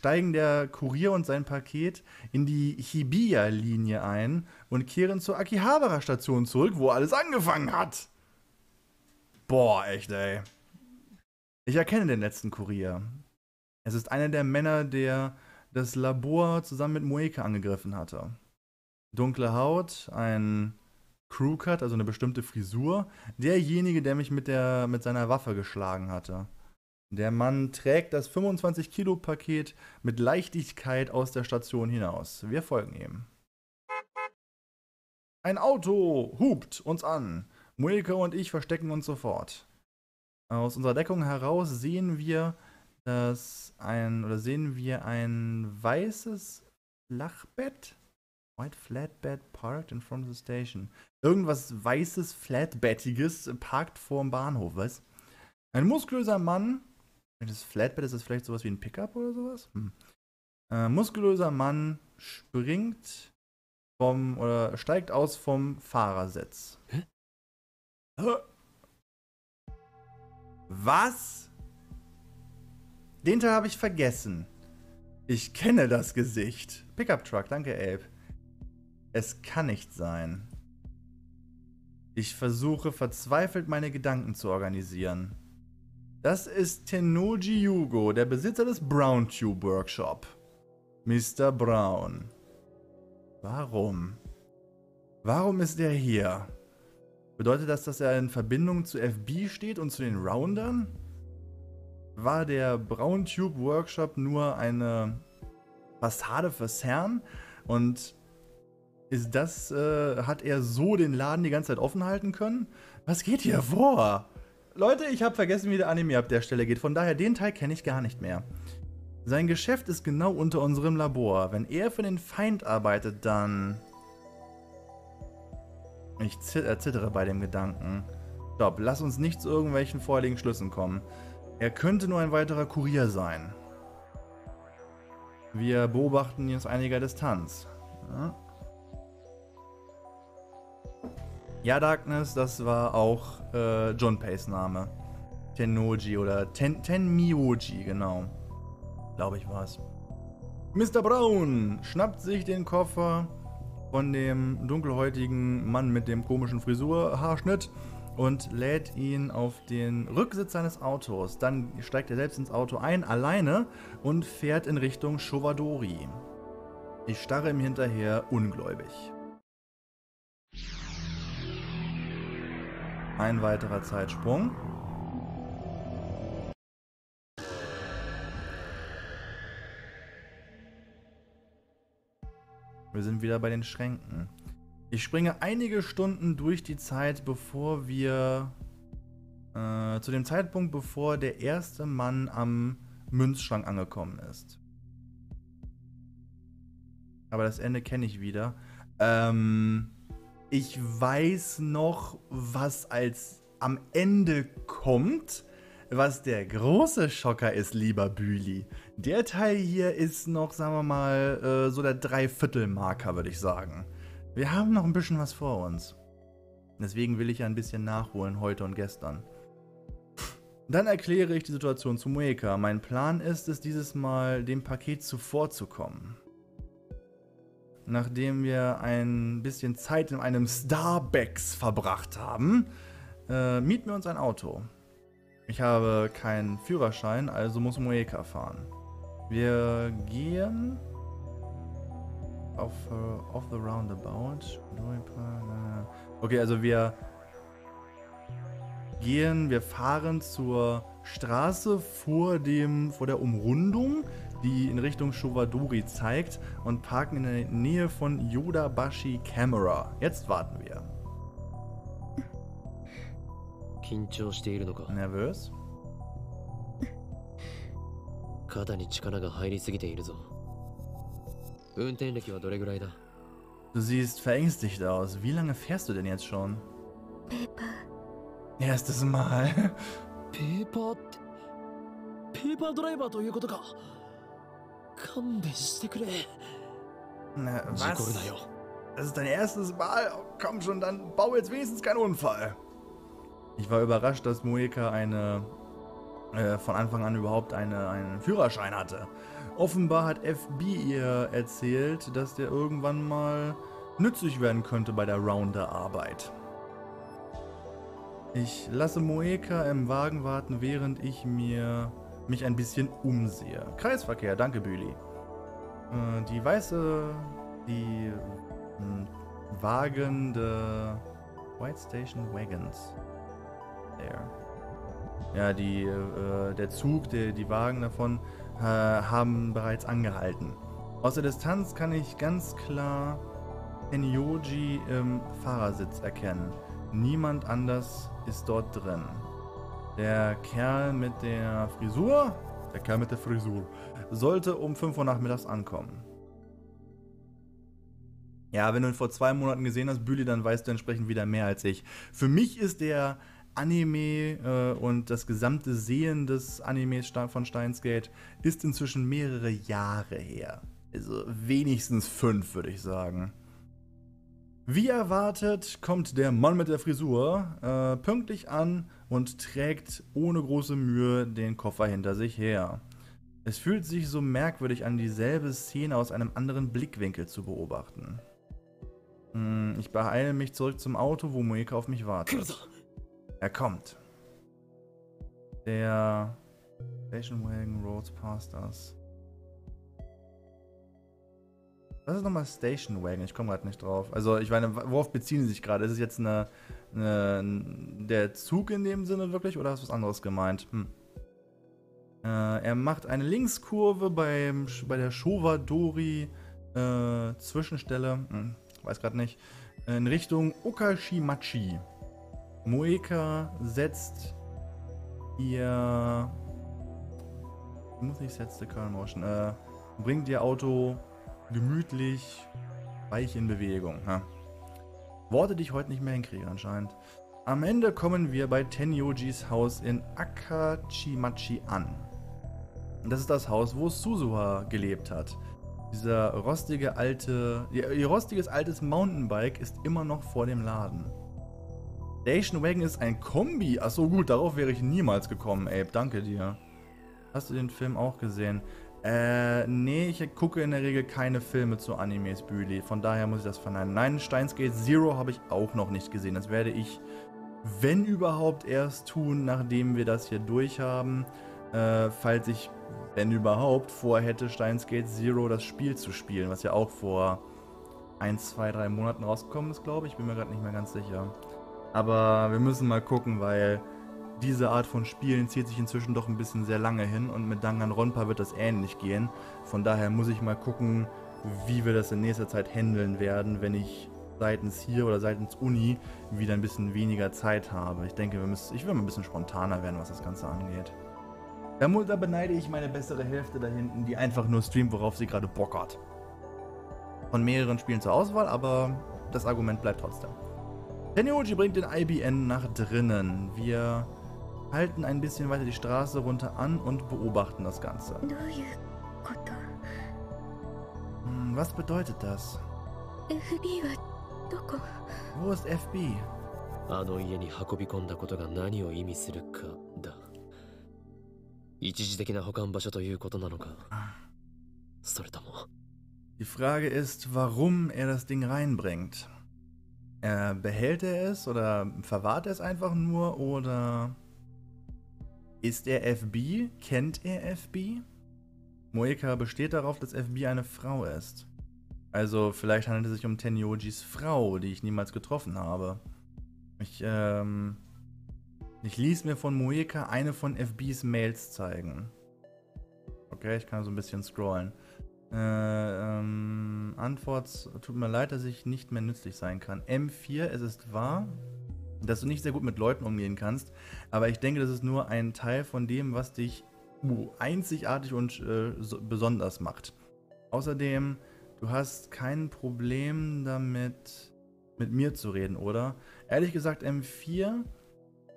steigen der Kurier und sein Paket in die Hibiya-Linie ein und kehren zur Akihabara-Station zurück, wo alles angefangen hat. Boah, echt, ey. Ich erkenne den letzten Kurier. Es ist einer der Männer, der das Labor zusammen mit Moeka angegriffen hatte. Dunkle Haut, ein Crewcut, also eine bestimmte Frisur. Derjenige, der mich mit seiner Waffe geschlagen hatte. Der Mann trägt das 25-Kilo-Paket mit Leichtigkeit aus der Station hinaus. Wir folgen ihm. Ein Auto hupt uns an. Moeka und ich verstecken uns sofort. Aus unserer Deckung heraus sehen wir, ein weißes Flachbett. White Flatbed parked in front of the station. Irgendwas weißes, flatbettiges parkt vorm Bahnhof, was? Ein muskulöser Mann. Das Flatbed ist das vielleicht sowas wie ein Pickup oder sowas? Muskulöser Mann springt steigt aus vom Fahrersitz. Hä? Was? Den Teil habe ich vergessen. Ich kenne das Gesicht. Pickup Truck, danke, Abe. Es kann nicht sein. Ich versuche verzweifelt, meine Gedanken zu organisieren. Das ist Tennouji Yugo, der Besitzer des Brown Tube Workshop. Mr. Brown. Warum? Warum ist er hier? Bedeutet das, dass er in Verbindung zu FB steht und zu den Roundern? War der Brown Tube Workshop nur eine Fassade für CERN? Und ist das, hat er so den Laden die ganze Zeit offen halten können? Was geht hier vor? Leute, ich habe vergessen, wie der Anime ab der Stelle geht. Von daher, den Teil kenne ich gar nicht mehr. Sein Geschäft ist genau unter unserem Labor. Wenn er für den Feind arbeitet, dann... Ich zittere bei dem Gedanken. Stopp, lass uns nicht zu irgendwelchen vorherigen Schlüssen kommen. Er könnte nur ein weiterer Kurier sein. Wir beobachten ihn aus einiger Distanz. Ja. Ja, Darkness, das war auch John Pays Name. Tennouji oder Tenmyoji, genau. Glaube ich war's. Mr. Brown schnappt sich den Koffer von dem dunkelhäutigen Mann mit dem komischen Frisurhaarschnitt und lädt ihn auf den Rücksitz seines Autos. Dann steigt er selbst ins Auto ein, alleine, und fährt in Richtung Showadori. Ich starre ihm hinterher, ungläubig. Ein weiterer Zeitsprung. Wir sind wieder bei den Schränken. Ich springe einige Stunden durch die Zeit, bevor wir... zu dem Zeitpunkt, bevor der erste Mann am Münzschrank angekommen ist. Aber das Ende kenne ich wieder. Ich weiß noch, was als am Ende kommt, was der große Schocker ist, lieber Büli. Der Teil hier ist noch, sagen wir mal, so der Dreiviertelmarker, würde ich sagen. Wir haben noch ein bisschen was vor uns. Deswegen will ich ja ein bisschen nachholen, heute und gestern. Dann erkläre ich die Situation zu Moeka. Mein Plan ist es, dieses Mal dem Paket zuvorzukommen. Nachdem wir ein bisschen Zeit in einem Starbucks verbracht haben, mieten wir uns ein Auto. Ich habe keinen Führerschein, also muss Moeka fahren. Wir gehen auf the roundabout. Okay, also wir gehen, wir fahren zur Straße vor der Umrundung, die in Richtung Showadori zeigt, und parken in der Nähe von Yodabashi Camera. Jetzt warten wir. Nervös? Du siehst verängstigt aus. Wie lange fährst du denn jetzt schon? Erstes Mal. Na, was? Das ist dein erstes Mal? Oh, komm schon, dann bau jetzt wenigstens keinen Unfall. Ich war überrascht, dass Moeka von Anfang an überhaupt einen Führerschein hatte. Offenbar hat FB ihr erzählt, dass der irgendwann mal nützlich werden könnte bei der Rounder-Arbeit. Ich lasse Moeka im Wagen warten, während ich mich ein bisschen umsehe. Kreisverkehr, danke Büli. White Station Wagons. There. Ja, der Wagen davon haben bereits angehalten. Aus der Distanz kann ich ganz klar Tennouji im Fahrersitz erkennen. Niemand anders ist dort drin. Der Kerl mit der Frisur sollte um 5 Uhr nachmittags ankommen. Ja, wenn du ihn vor 2 Monaten gesehen hast, Büli, dann weißt du entsprechend wieder mehr als ich. Für mich ist der Anime und das gesamte Sehen des Animes von Steins;Gate ist inzwischen mehrere Jahre her. Also wenigstens 5, würde ich sagen. Wie erwartet kommt der Mann mit der Frisur pünktlich an und trägt ohne große Mühe den Koffer hinter sich her. Es fühlt sich so merkwürdig an, dieselbe Szene aus einem anderen Blickwinkel zu beobachten. Ich beeile mich zurück zum Auto, wo Moeka auf mich wartet. Er kommt. Der Station Wagon rolls past us. Was ist nochmal Station Wagon? Ich komme gerade nicht drauf. Also ich meine, worauf beziehen sie sich gerade? Ist es jetzt der Zug in dem Sinne wirklich, oder hast du was anderes gemeint? Er macht eine Linkskurve bei der Showadori Zwischenstelle, weiß gerade nicht, in Richtung Okachimachi. Moeka setzt ihr... Muss ich setze the current motion? Bringt ihr Auto... gemütlich, weich in Bewegung. Ha? Worte, die ich heute nicht mehr hinkriege anscheinend. Am Ende kommen wir bei Tennoujis Haus in Akachimachi an. Das ist das Haus, wo Suzuha gelebt hat. Ihr rostiges altes Mountainbike ist immer noch vor dem Laden. Station Wagon ist ein Kombi. Achso, gut, darauf wäre ich niemals gekommen, Abe. Danke dir. Hast du den Film auch gesehen? Nee, ich gucke in der Regel keine Filme zu Animes, Büli. Von daher muss ich das verneinen. Nein, Steins;Gate Zero habe ich auch noch nicht gesehen. Das werde ich, wenn überhaupt, erst tun, nachdem wir das hier durch haben. Falls ich, wenn überhaupt, vorhätte, Steins;Gate Zero das Spiel zu spielen. Was ja auch vor 1, 2, 3 Monaten rausgekommen ist, glaube ich. Ich bin mir gerade nicht mehr ganz sicher. Aber wir müssen mal gucken, weil... diese Art von Spielen zieht sich inzwischen doch ein bisschen sehr lange hin, und mit Danganronpa wird das ähnlich gehen. Von daher muss ich mal gucken, wie wir das in nächster Zeit handeln werden, wenn ich seitens hier oder seitens Uni wieder ein bisschen weniger Zeit habe. Ich denke, ich will mal ein bisschen spontaner werden, was das Ganze angeht. Da beneide ich meine bessere Hälfte da hinten, die einfach nur streamt, worauf sie gerade Bock hat. Von mehreren Spielen zur Auswahl, aber das Argument bleibt trotzdem. Tennouji bringt den IBN nach drinnen. Wir halten ein bisschen weiter die Straße runter an und beobachten das Ganze. Was bedeutet das? Wo ist FB? Die Frage ist, warum er das Ding reinbringt. Behält er es oder verwahrt er es einfach nur oder ist er FB? Kennt er FB? Moeka besteht darauf, dass FB eine Frau ist. Also vielleicht handelt es sich um Tennoujis Frau, die ich niemals getroffen habe. Ich ließ mir von Moeka eine von FBs Mails zeigen. Okay, ich kann so ein bisschen scrollen. Antwort, tut mir leid, dass ich nicht mehr nützlich sein kann. M4, es ist wahr, dass du nicht sehr gut mit Leuten umgehen kannst, aber ich denke, das ist nur ein Teil von dem, was dich einzigartig und besonders macht. Außerdem, du hast kein Problem damit, mit mir zu reden, oder? Ehrlich gesagt, M4,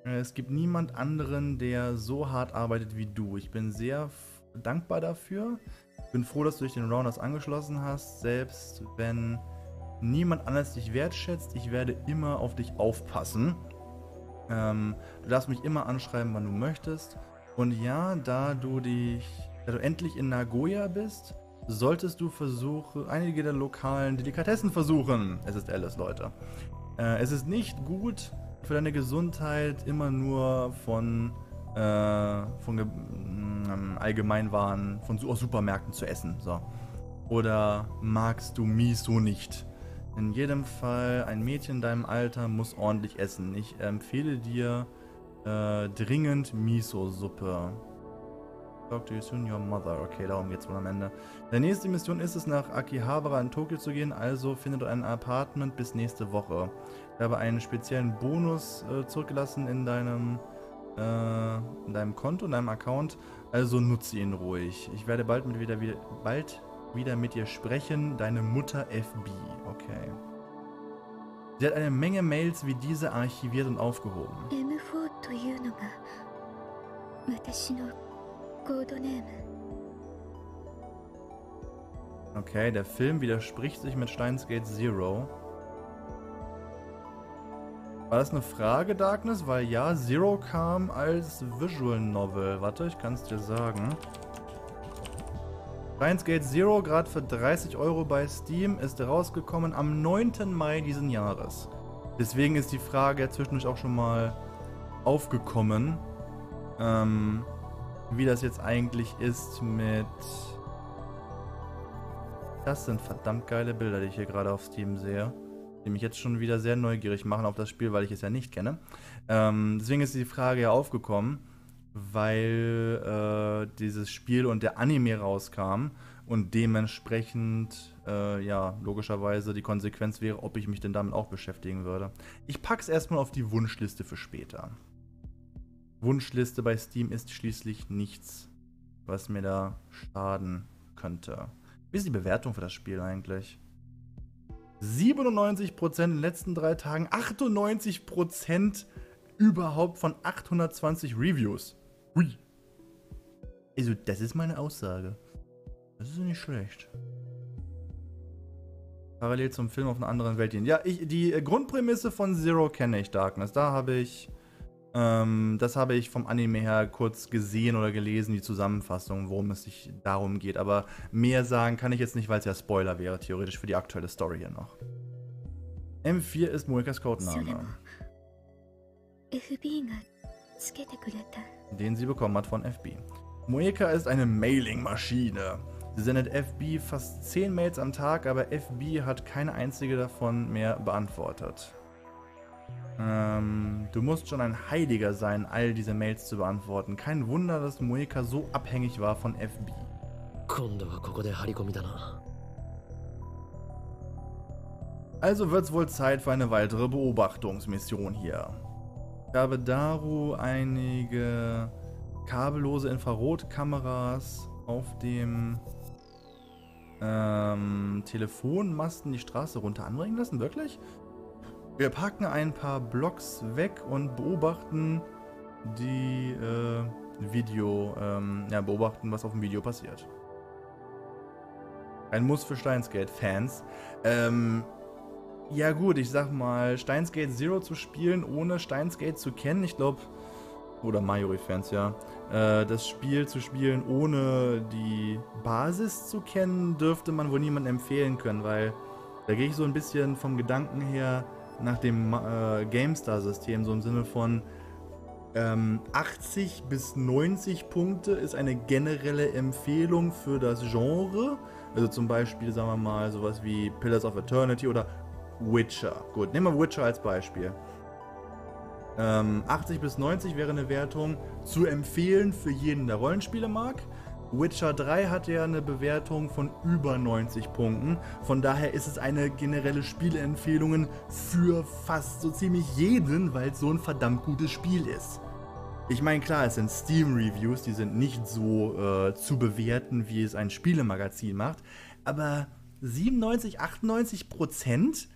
es gibt niemand anderen, der so hart arbeitet wie du. Ich bin sehr dankbar dafür. Ich bin froh, dass du dich den Rounders angeschlossen hast, selbst wenn niemand anders dich wertschätzt. Ich werde immer auf dich aufpassen. Du darfst mich immer anschreiben, wann du möchtest. Und ja, da du endlich in Nagoya bist, solltest du einige der lokalen Delikatessen versuchen. Es ist Alice, Leute. Es ist nicht gut für deine Gesundheit, immer nur Allgemeinwaren aus Supermärkten zu essen. So. Oder magst du Miso nicht? In jedem Fall, ein Mädchen in deinem Alter muss ordentlich essen. Ich empfehle dir dringend Miso-Suppe. Talk to you soon, your mother. Okay, darum geht's wohl am Ende. Deine nächste Mission ist es, nach Akihabara in Tokio zu gehen, also findet ein Apartment bis nächste Woche. Ich habe einen speziellen Bonus zurückgelassen in deinem Konto, in deinem Account, also nutze ihn ruhig. Ich werde bald wieder mit dir sprechen, deine Mutter FB. Okay. Sie hat eine Menge Mails wie diese archiviert und aufgehoben. Okay, der Film widerspricht sich mit Steins;Gate Zero. War das eine Frage, Darkness? Weil ja, Zero kam als Visual Novel. Warte, ich kann es dir sagen. Steins;Gate Zero, gerade für 30 € bei Steam, ist rausgekommen am 9. Mai diesen Jahres. Deswegen ist die Frage ja zwischendurch auch schon mal aufgekommen, wie das jetzt eigentlich ist mit... Das sind verdammt geile Bilder, die ich hier gerade auf Steam sehe. Die mich jetzt schon wieder sehr neugierig machen auf das Spiel, weil ich es ja nicht kenne. Deswegen ist die Frage ja aufgekommen, weil dieses Spiel und der Anime rauskam und dementsprechend, ja, logischerweise die Konsequenz wäre, ob ich mich denn damit auch beschäftigen würde. Ich pack's erstmal auf die Wunschliste für später. Wunschliste bei Steam ist schließlich nichts, was mir da schaden könnte. Wie ist die Bewertung für das Spiel eigentlich? 97% in den letzten 3 Tagen, 98% überhaupt von 820 Reviews. Hui. Also das ist meine Aussage. Das ist nicht schlecht. Parallel zum Film auf einer anderen Welt hin. Ja, die Grundprämisse von Zero kenne ich, Darkness. Da habe ich, das habe ich vom Anime her kurz gesehen oder gelesen, die Zusammenfassung, worum es sich darum geht. Aber mehr sagen kann ich jetzt nicht, weil es ja Spoiler wäre, theoretisch, für die aktuelle Story hier noch. M4 ist Moekas Codename, den sie bekommen hat von FB. Moeka ist eine Mailing-Maschine. Sie sendet FB fast 10 Mails am Tag, aber FB hat keine einzige davon mehr beantwortet. Du musst schon ein Heiliger sein, all diese Mails zu beantworten. Kein Wunder, dass Moeka so abhängig war von FB. Also wird es wohl Zeit für eine weitere Beobachtungsmission hier. Ich habe Daru einige kabellose Infrarotkameras auf dem Telefonmasten die Straße runter anbringen lassen. Wirklich? Wir packen ein paar Blocks weg und beobachten die beobachten, was auf dem Video passiert. Ein Muss für Steins;Gate-Fans. Ja gut, ich sag mal, Steins;Gate Zero zu spielen, ohne Steins;Gate zu kennen, ich glaube, oder Majori-Fans, ja, das Spiel zu spielen, ohne die Basis zu kennen, dürfte man wohl niemandem empfehlen können, weil da gehe ich so ein bisschen vom Gedanken her nach dem GameStar-System, so im Sinne von 80 bis 90 Punkte ist eine generelle Empfehlung für das Genre, also zum Beispiel, sagen wir mal, sowas wie Pillars of Eternity oder Witcher. Gut, nehmen wir Witcher als Beispiel. 80 bis 90 wäre eine Wertung zu empfehlen für jeden, der Rollenspiele mag. Witcher 3 hatte ja eine Bewertung von über 90 Punkten. Von daher ist es eine generelle Spieleempfehlung für fast so ziemlich jeden, weil es so ein verdammt gutes Spiel ist. Ich meine, klar, es sind Steam-Reviews, die sind nicht so zu bewerten, wie es ein Spielemagazin macht. Aber 97, 98%?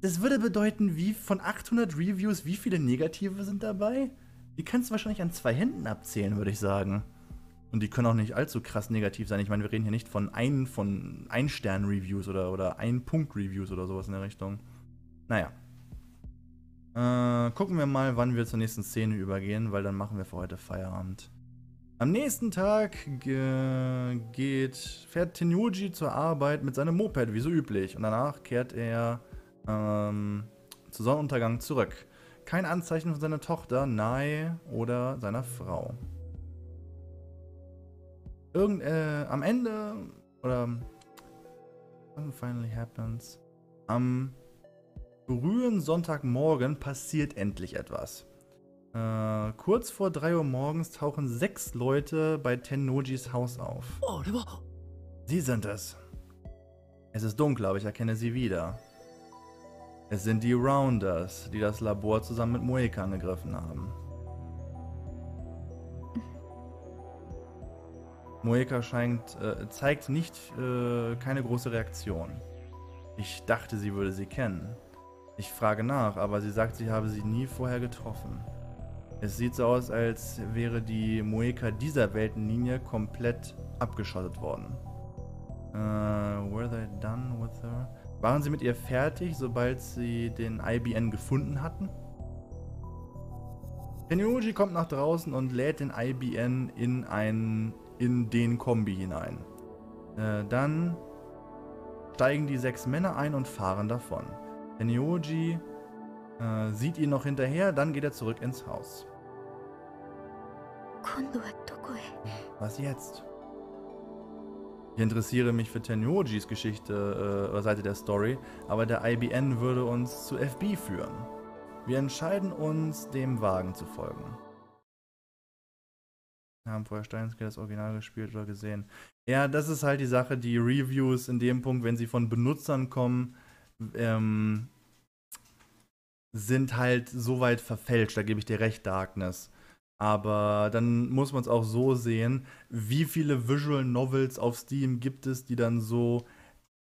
Das würde bedeuten, wie von 800 Reviews, wie viele Negative sind dabei? Die kannst du wahrscheinlich an zwei Händen abzählen, würde ich sagen. Und die können auch nicht allzu krass negativ sein. Ich meine, wir reden hier nicht von Ein-Stern-Reviews oder Ein-Punkt-Reviews oder sowas in der Richtung. Naja. Gucken wir mal, wann wir zur nächsten Szene übergehen, weil dann machen wir für heute Feierabend. Am nächsten Tag fährt Tennouji zur Arbeit mit seinem Moped, wie so üblich. Und danach kehrt er zu Sonnenuntergang zurück. Kein Anzeichen von seiner Tochter, Nae oder seiner Frau. Am Ende oder something finally happens. Am frühen Sonntagmorgen passiert endlich etwas. Kurz vor 3 Uhr morgens tauchen 6 Leute bei Tennoujis Haus auf. Sie sind es. Es ist dunkel, aber ich erkenne sie wieder. Es sind die Rounders, die das Labor zusammen mit Moeka angegriffen haben. Moeka zeigt keine große Reaktion. Ich dachte, sie würde sie kennen. Ich frage nach, aber sie sagt, sie habe sie nie vorher getroffen. Es sieht so aus, als wäre die Moeka dieser Weltenlinie komplett abgeschottet worden. Were they done with her? Waren sie mit ihr fertig, sobald sie den IBN gefunden hatten? Tennouji kommt nach draußen und lädt den IBN in den Kombi hinein. Dann steigen die 6 Männer ein und fahren davon. Tennouji sieht ihn noch hinterher, dann geht er zurück ins Haus. Was jetzt? Ich interessiere mich für Tennoujis Geschichte oder Seite der Story, aber der IBN würde uns zu FB führen. Wir entscheiden uns, dem Wagen zu folgen. Haben vorher Steins;Gate das Original gespielt oder gesehen. Ja, das ist halt die Sache, die Reviews in dem Punkt, wenn sie von Benutzern kommen, sind halt so weit verfälscht, da gebe ich dir recht, Darkness. Aber dann muss man es auch so sehen, wie viele Visual Novels auf Steam gibt es, die dann so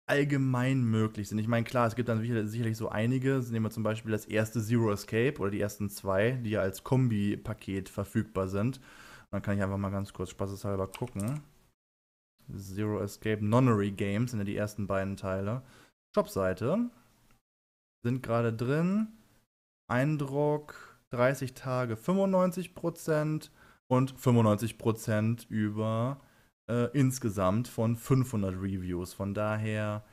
allgemein möglich sind. Ich meine, klar, es gibt dann sicherlich so einige, nehmen wir zum Beispiel das erste Zero Escape oder die ersten 2, die ja als Kombi-Paket verfügbar sind. Dann kann ich einfach mal ganz kurz spaßeshalber gucken. Zero Escape, Nonary Games sind ja die ersten beiden Teile. Shopseite. Sind gerade drin. Eindruck 30 Tage 95% und 95% über insgesamt von 500 Reviews. Von daher,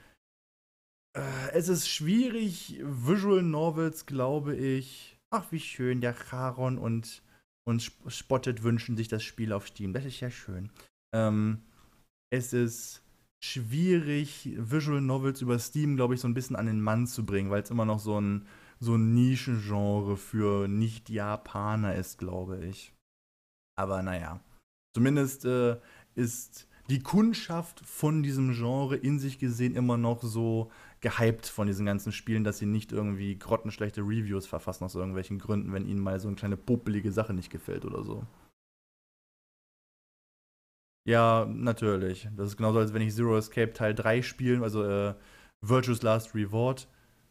es ist schwierig. Visual Novels, glaube ich. Ach, wie schön, der Charon und spottet, wünschen sich das Spiel auf Steam. Das ist ja schön. Es ist schwierig, Visual Novels über Steam, glaube ich, so ein bisschen an den Mann zu bringen, weil es immer noch so ein Nischengenre für Nicht-Japaner ist, glaube ich. Aber naja, zumindest ist die Kundschaft von diesem Genre in sich gesehen immer noch so gehypt von diesen ganzen Spielen, dass sie nicht irgendwie grottenschlechte Reviews verfassen aus irgendwelchen Gründen, wenn ihnen mal so eine kleine popelige Sache nicht gefällt oder so. Ja, natürlich. Das ist genauso, als wenn ich Zero Escape Teil 3 spielen, also Virtuous Last Reward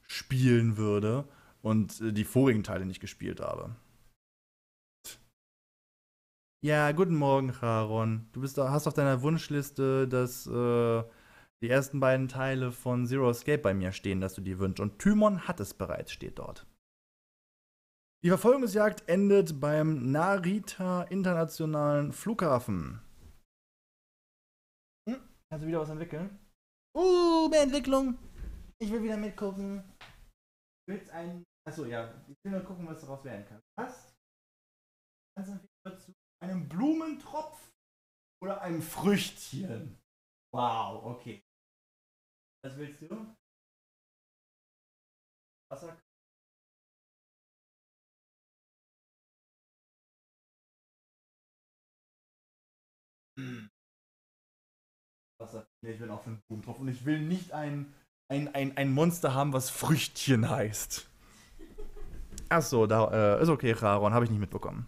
spielen würde und die vorigen Teile nicht gespielt habe. Ja, guten Morgen, Charon. Du bist, hast auf deiner Wunschliste, dass die ersten beiden Teile von Zero Escape bei mir stehen, dass du die wünschst. Und Tymon hat es bereits, steht dort. Die Verfolgungsjagd endet beim Narita Internationalen Flughafen. Kannst du wieder was entwickeln? Mehr Entwicklung! Ich will wieder mitgucken. Du willst einen. Achso, ja. Ich will nur gucken, was daraus werden kann. Passt? Kannst du wieder zu einem Blumentropf oder einem Früchtchen? Wow, okay. Was willst du? Wasser? Wasser. Ich will auch für einen Blumentropf und ich will nicht ein Monster haben, was Früchtchen heißt. Achso, da ist okay, Charon, habe ich nicht mitbekommen.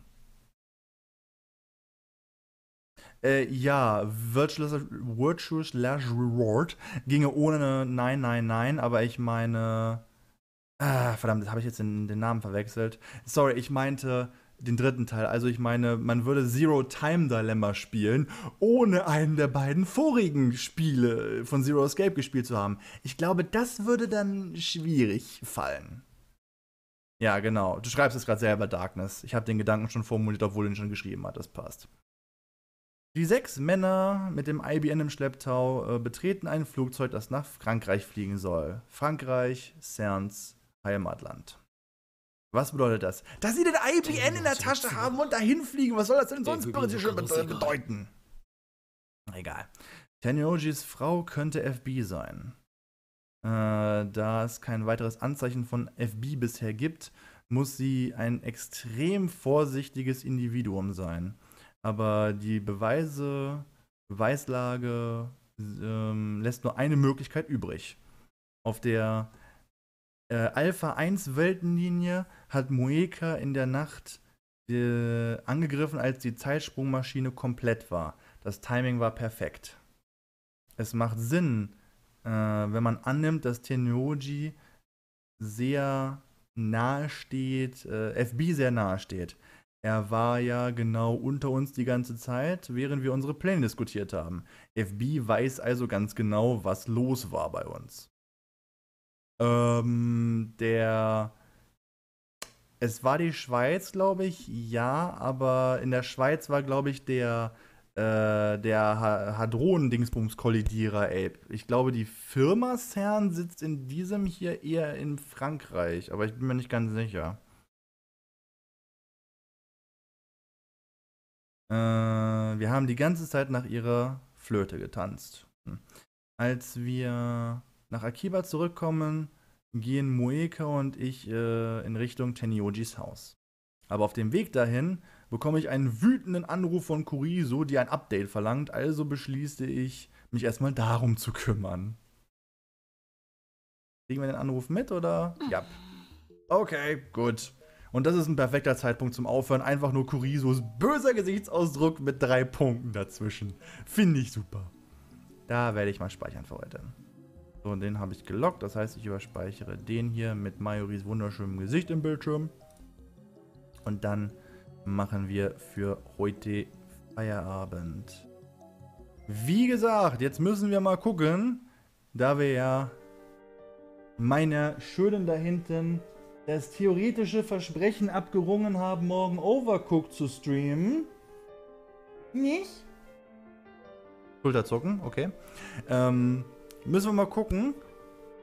Ja, Virtuous Last Reward ginge ohne Nein, Nein, Nein, aber ich meine... verdammt, habe ich jetzt den Namen verwechselt. Sorry, ich meinte den dritten Teil. Also ich meine, man würde Zero Time Dilemma spielen, ohne einen der beiden vorigen Spiele von Zero Escape gespielt zu haben. Ich glaube, das würde dann schwierig fallen. Ja, genau. Du schreibst es gerade selber, Darkness. Ich habe den Gedanken schon formuliert, obwohl du ihn schon geschrieben hast. Das passt. Die 6 Männer mit dem IBN im Schlepptau betreten ein Flugzeug, das nach Frankreich fliegen soll. Frankreich, CERNs Heimatland. Was bedeutet das? Dass sie den IBN in der Tasche haben und dahin fliegen. Was soll das denn sonst bedeuten? Egal. Tennoujis Frau könnte FB sein. Da es kein weiteres Anzeichen von FB bisher gibt, muss sie ein extrem vorsichtiges Individuum sein. Aber die Beweislage lässt nur eine Möglichkeit übrig. Auf der Alpha-1-Weltenlinie hat Moeka in der Nacht angegriffen, als die Zeitsprungmaschine komplett war. Das Timing war perfekt. Es macht Sinn, wenn man annimmt, dass Tennouji sehr nahe steht, FB sehr nahe steht. Er war ja genau unter uns die ganze Zeit, während wir unsere Pläne diskutiert haben. FB weiß also ganz genau, was los war bei uns. Es war die Schweiz, glaube ich, ja, aber in der Schweiz war, glaube ich, der Hadron-Dingsbums-Kollidierer, ey. Ich glaube, die Firma CERN sitzt in diesem hier eher in Frankreich, aber ich bin mir nicht ganz sicher. Wir haben die ganze Zeit nach ihrer Flöte getanzt. Als wir nach Akiba zurückkommen, gehen Moeka und ich in Richtung Tennoujis Haus. Aber auf dem Weg dahin bekomme ich einen wütenden Anruf von Kurisu, die ein Update verlangt, also beschließe ich, mich erstmal darum zu kümmern. Kriegen wir den Anruf mit, oder? Ja. Okay, gut. Und das ist ein perfekter Zeitpunkt zum Aufhören. Einfach nur Kurisus böser Gesichtsausdruck mit 3 Punkten dazwischen. Finde ich super. Da werde ich mal speichern für heute. So, und den habe ich gelockt. Das heißt, ich überspeichere den hier mit Mayoris wunderschönem Gesicht im Bildschirm. Und dann machen wir für heute Feierabend. Wie gesagt, jetzt müssen wir mal gucken, da wir ja meiner Schönen da hinten das theoretische Versprechen abgerungen haben, morgen Overcooked zu streamen. Nicht? Schulterzucken, okay. Müssen wir mal gucken,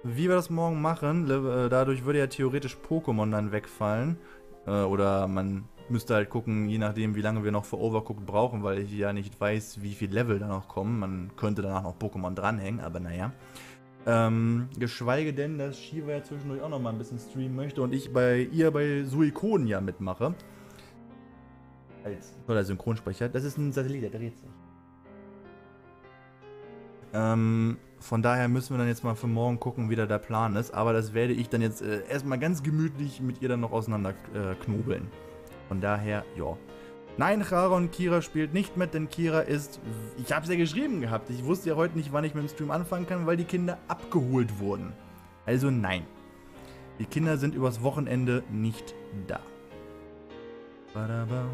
wie wir das morgen machen. Dadurch würde ja theoretisch Pokémon dann wegfallen. Oder man müsste halt gucken, je nachdem, wie lange wir noch für Overcooked brauchen, weil ich ja nicht weiß, wie viel Level da noch kommen. Man könnte danach noch Pokémon dranhängen, aber naja. Geschweige denn, dass Shiva ja zwischendurch auch noch mal ein bisschen streamen möchte und ich bei ihr bei Suikon ja mitmache. Als toller Synchronsprecher. Das ist ein Satellit, der dreht sich. Von daher müssen wir dann jetzt mal für morgen gucken, wie da der Plan ist. Aber das werde ich dann jetzt erstmal ganz gemütlich mit ihr dann noch auseinander knobeln. Von daher, ja. Nein, Chara und Kira spielt nicht mit, denn Kira ist... Ich habe es ja geschrieben gehabt. Ich wusste ja heute nicht, wann ich mit dem Stream anfangen kann, weil die Kinder abgeholt wurden. Also nein. Die Kinder sind übers Wochenende nicht da. Wir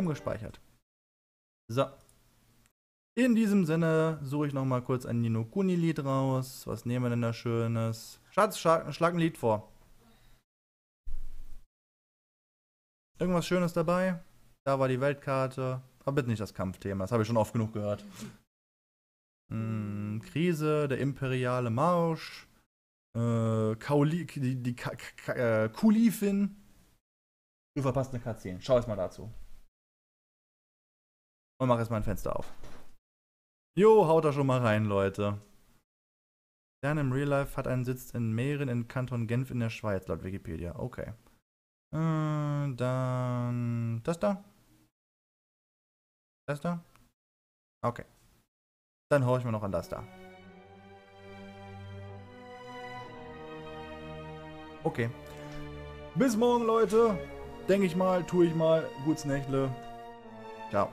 haben gespeichert. So. In diesem Sinne suche ich nochmal kurz ein Ni no Kuni-Lied raus. Was nehmen wir denn da Schönes? Schatz, schlag ein Lied vor. Irgendwas Schönes dabei? Da war die Weltkarte. Aber bitte nicht das Kampfthema, das habe ich schon oft genug gehört. Krise, der imperiale Marsch. Kulifin. Du verpasst eine Cutscene. Schau erst mal dazu. Und mach erstmal ein Fenster auf. Jo, haut da schon mal rein, Leute. CERN im Real Life hat einen Sitz in Mähren in Kanton Genf in der Schweiz, laut Wikipedia. Okay. Dann... Das da? Das da? Okay. Dann hau ich mir noch an das da. Okay. Bis morgen, Leute. Denke ich mal, tue ich mal. Gutes Nächtle. Ciao.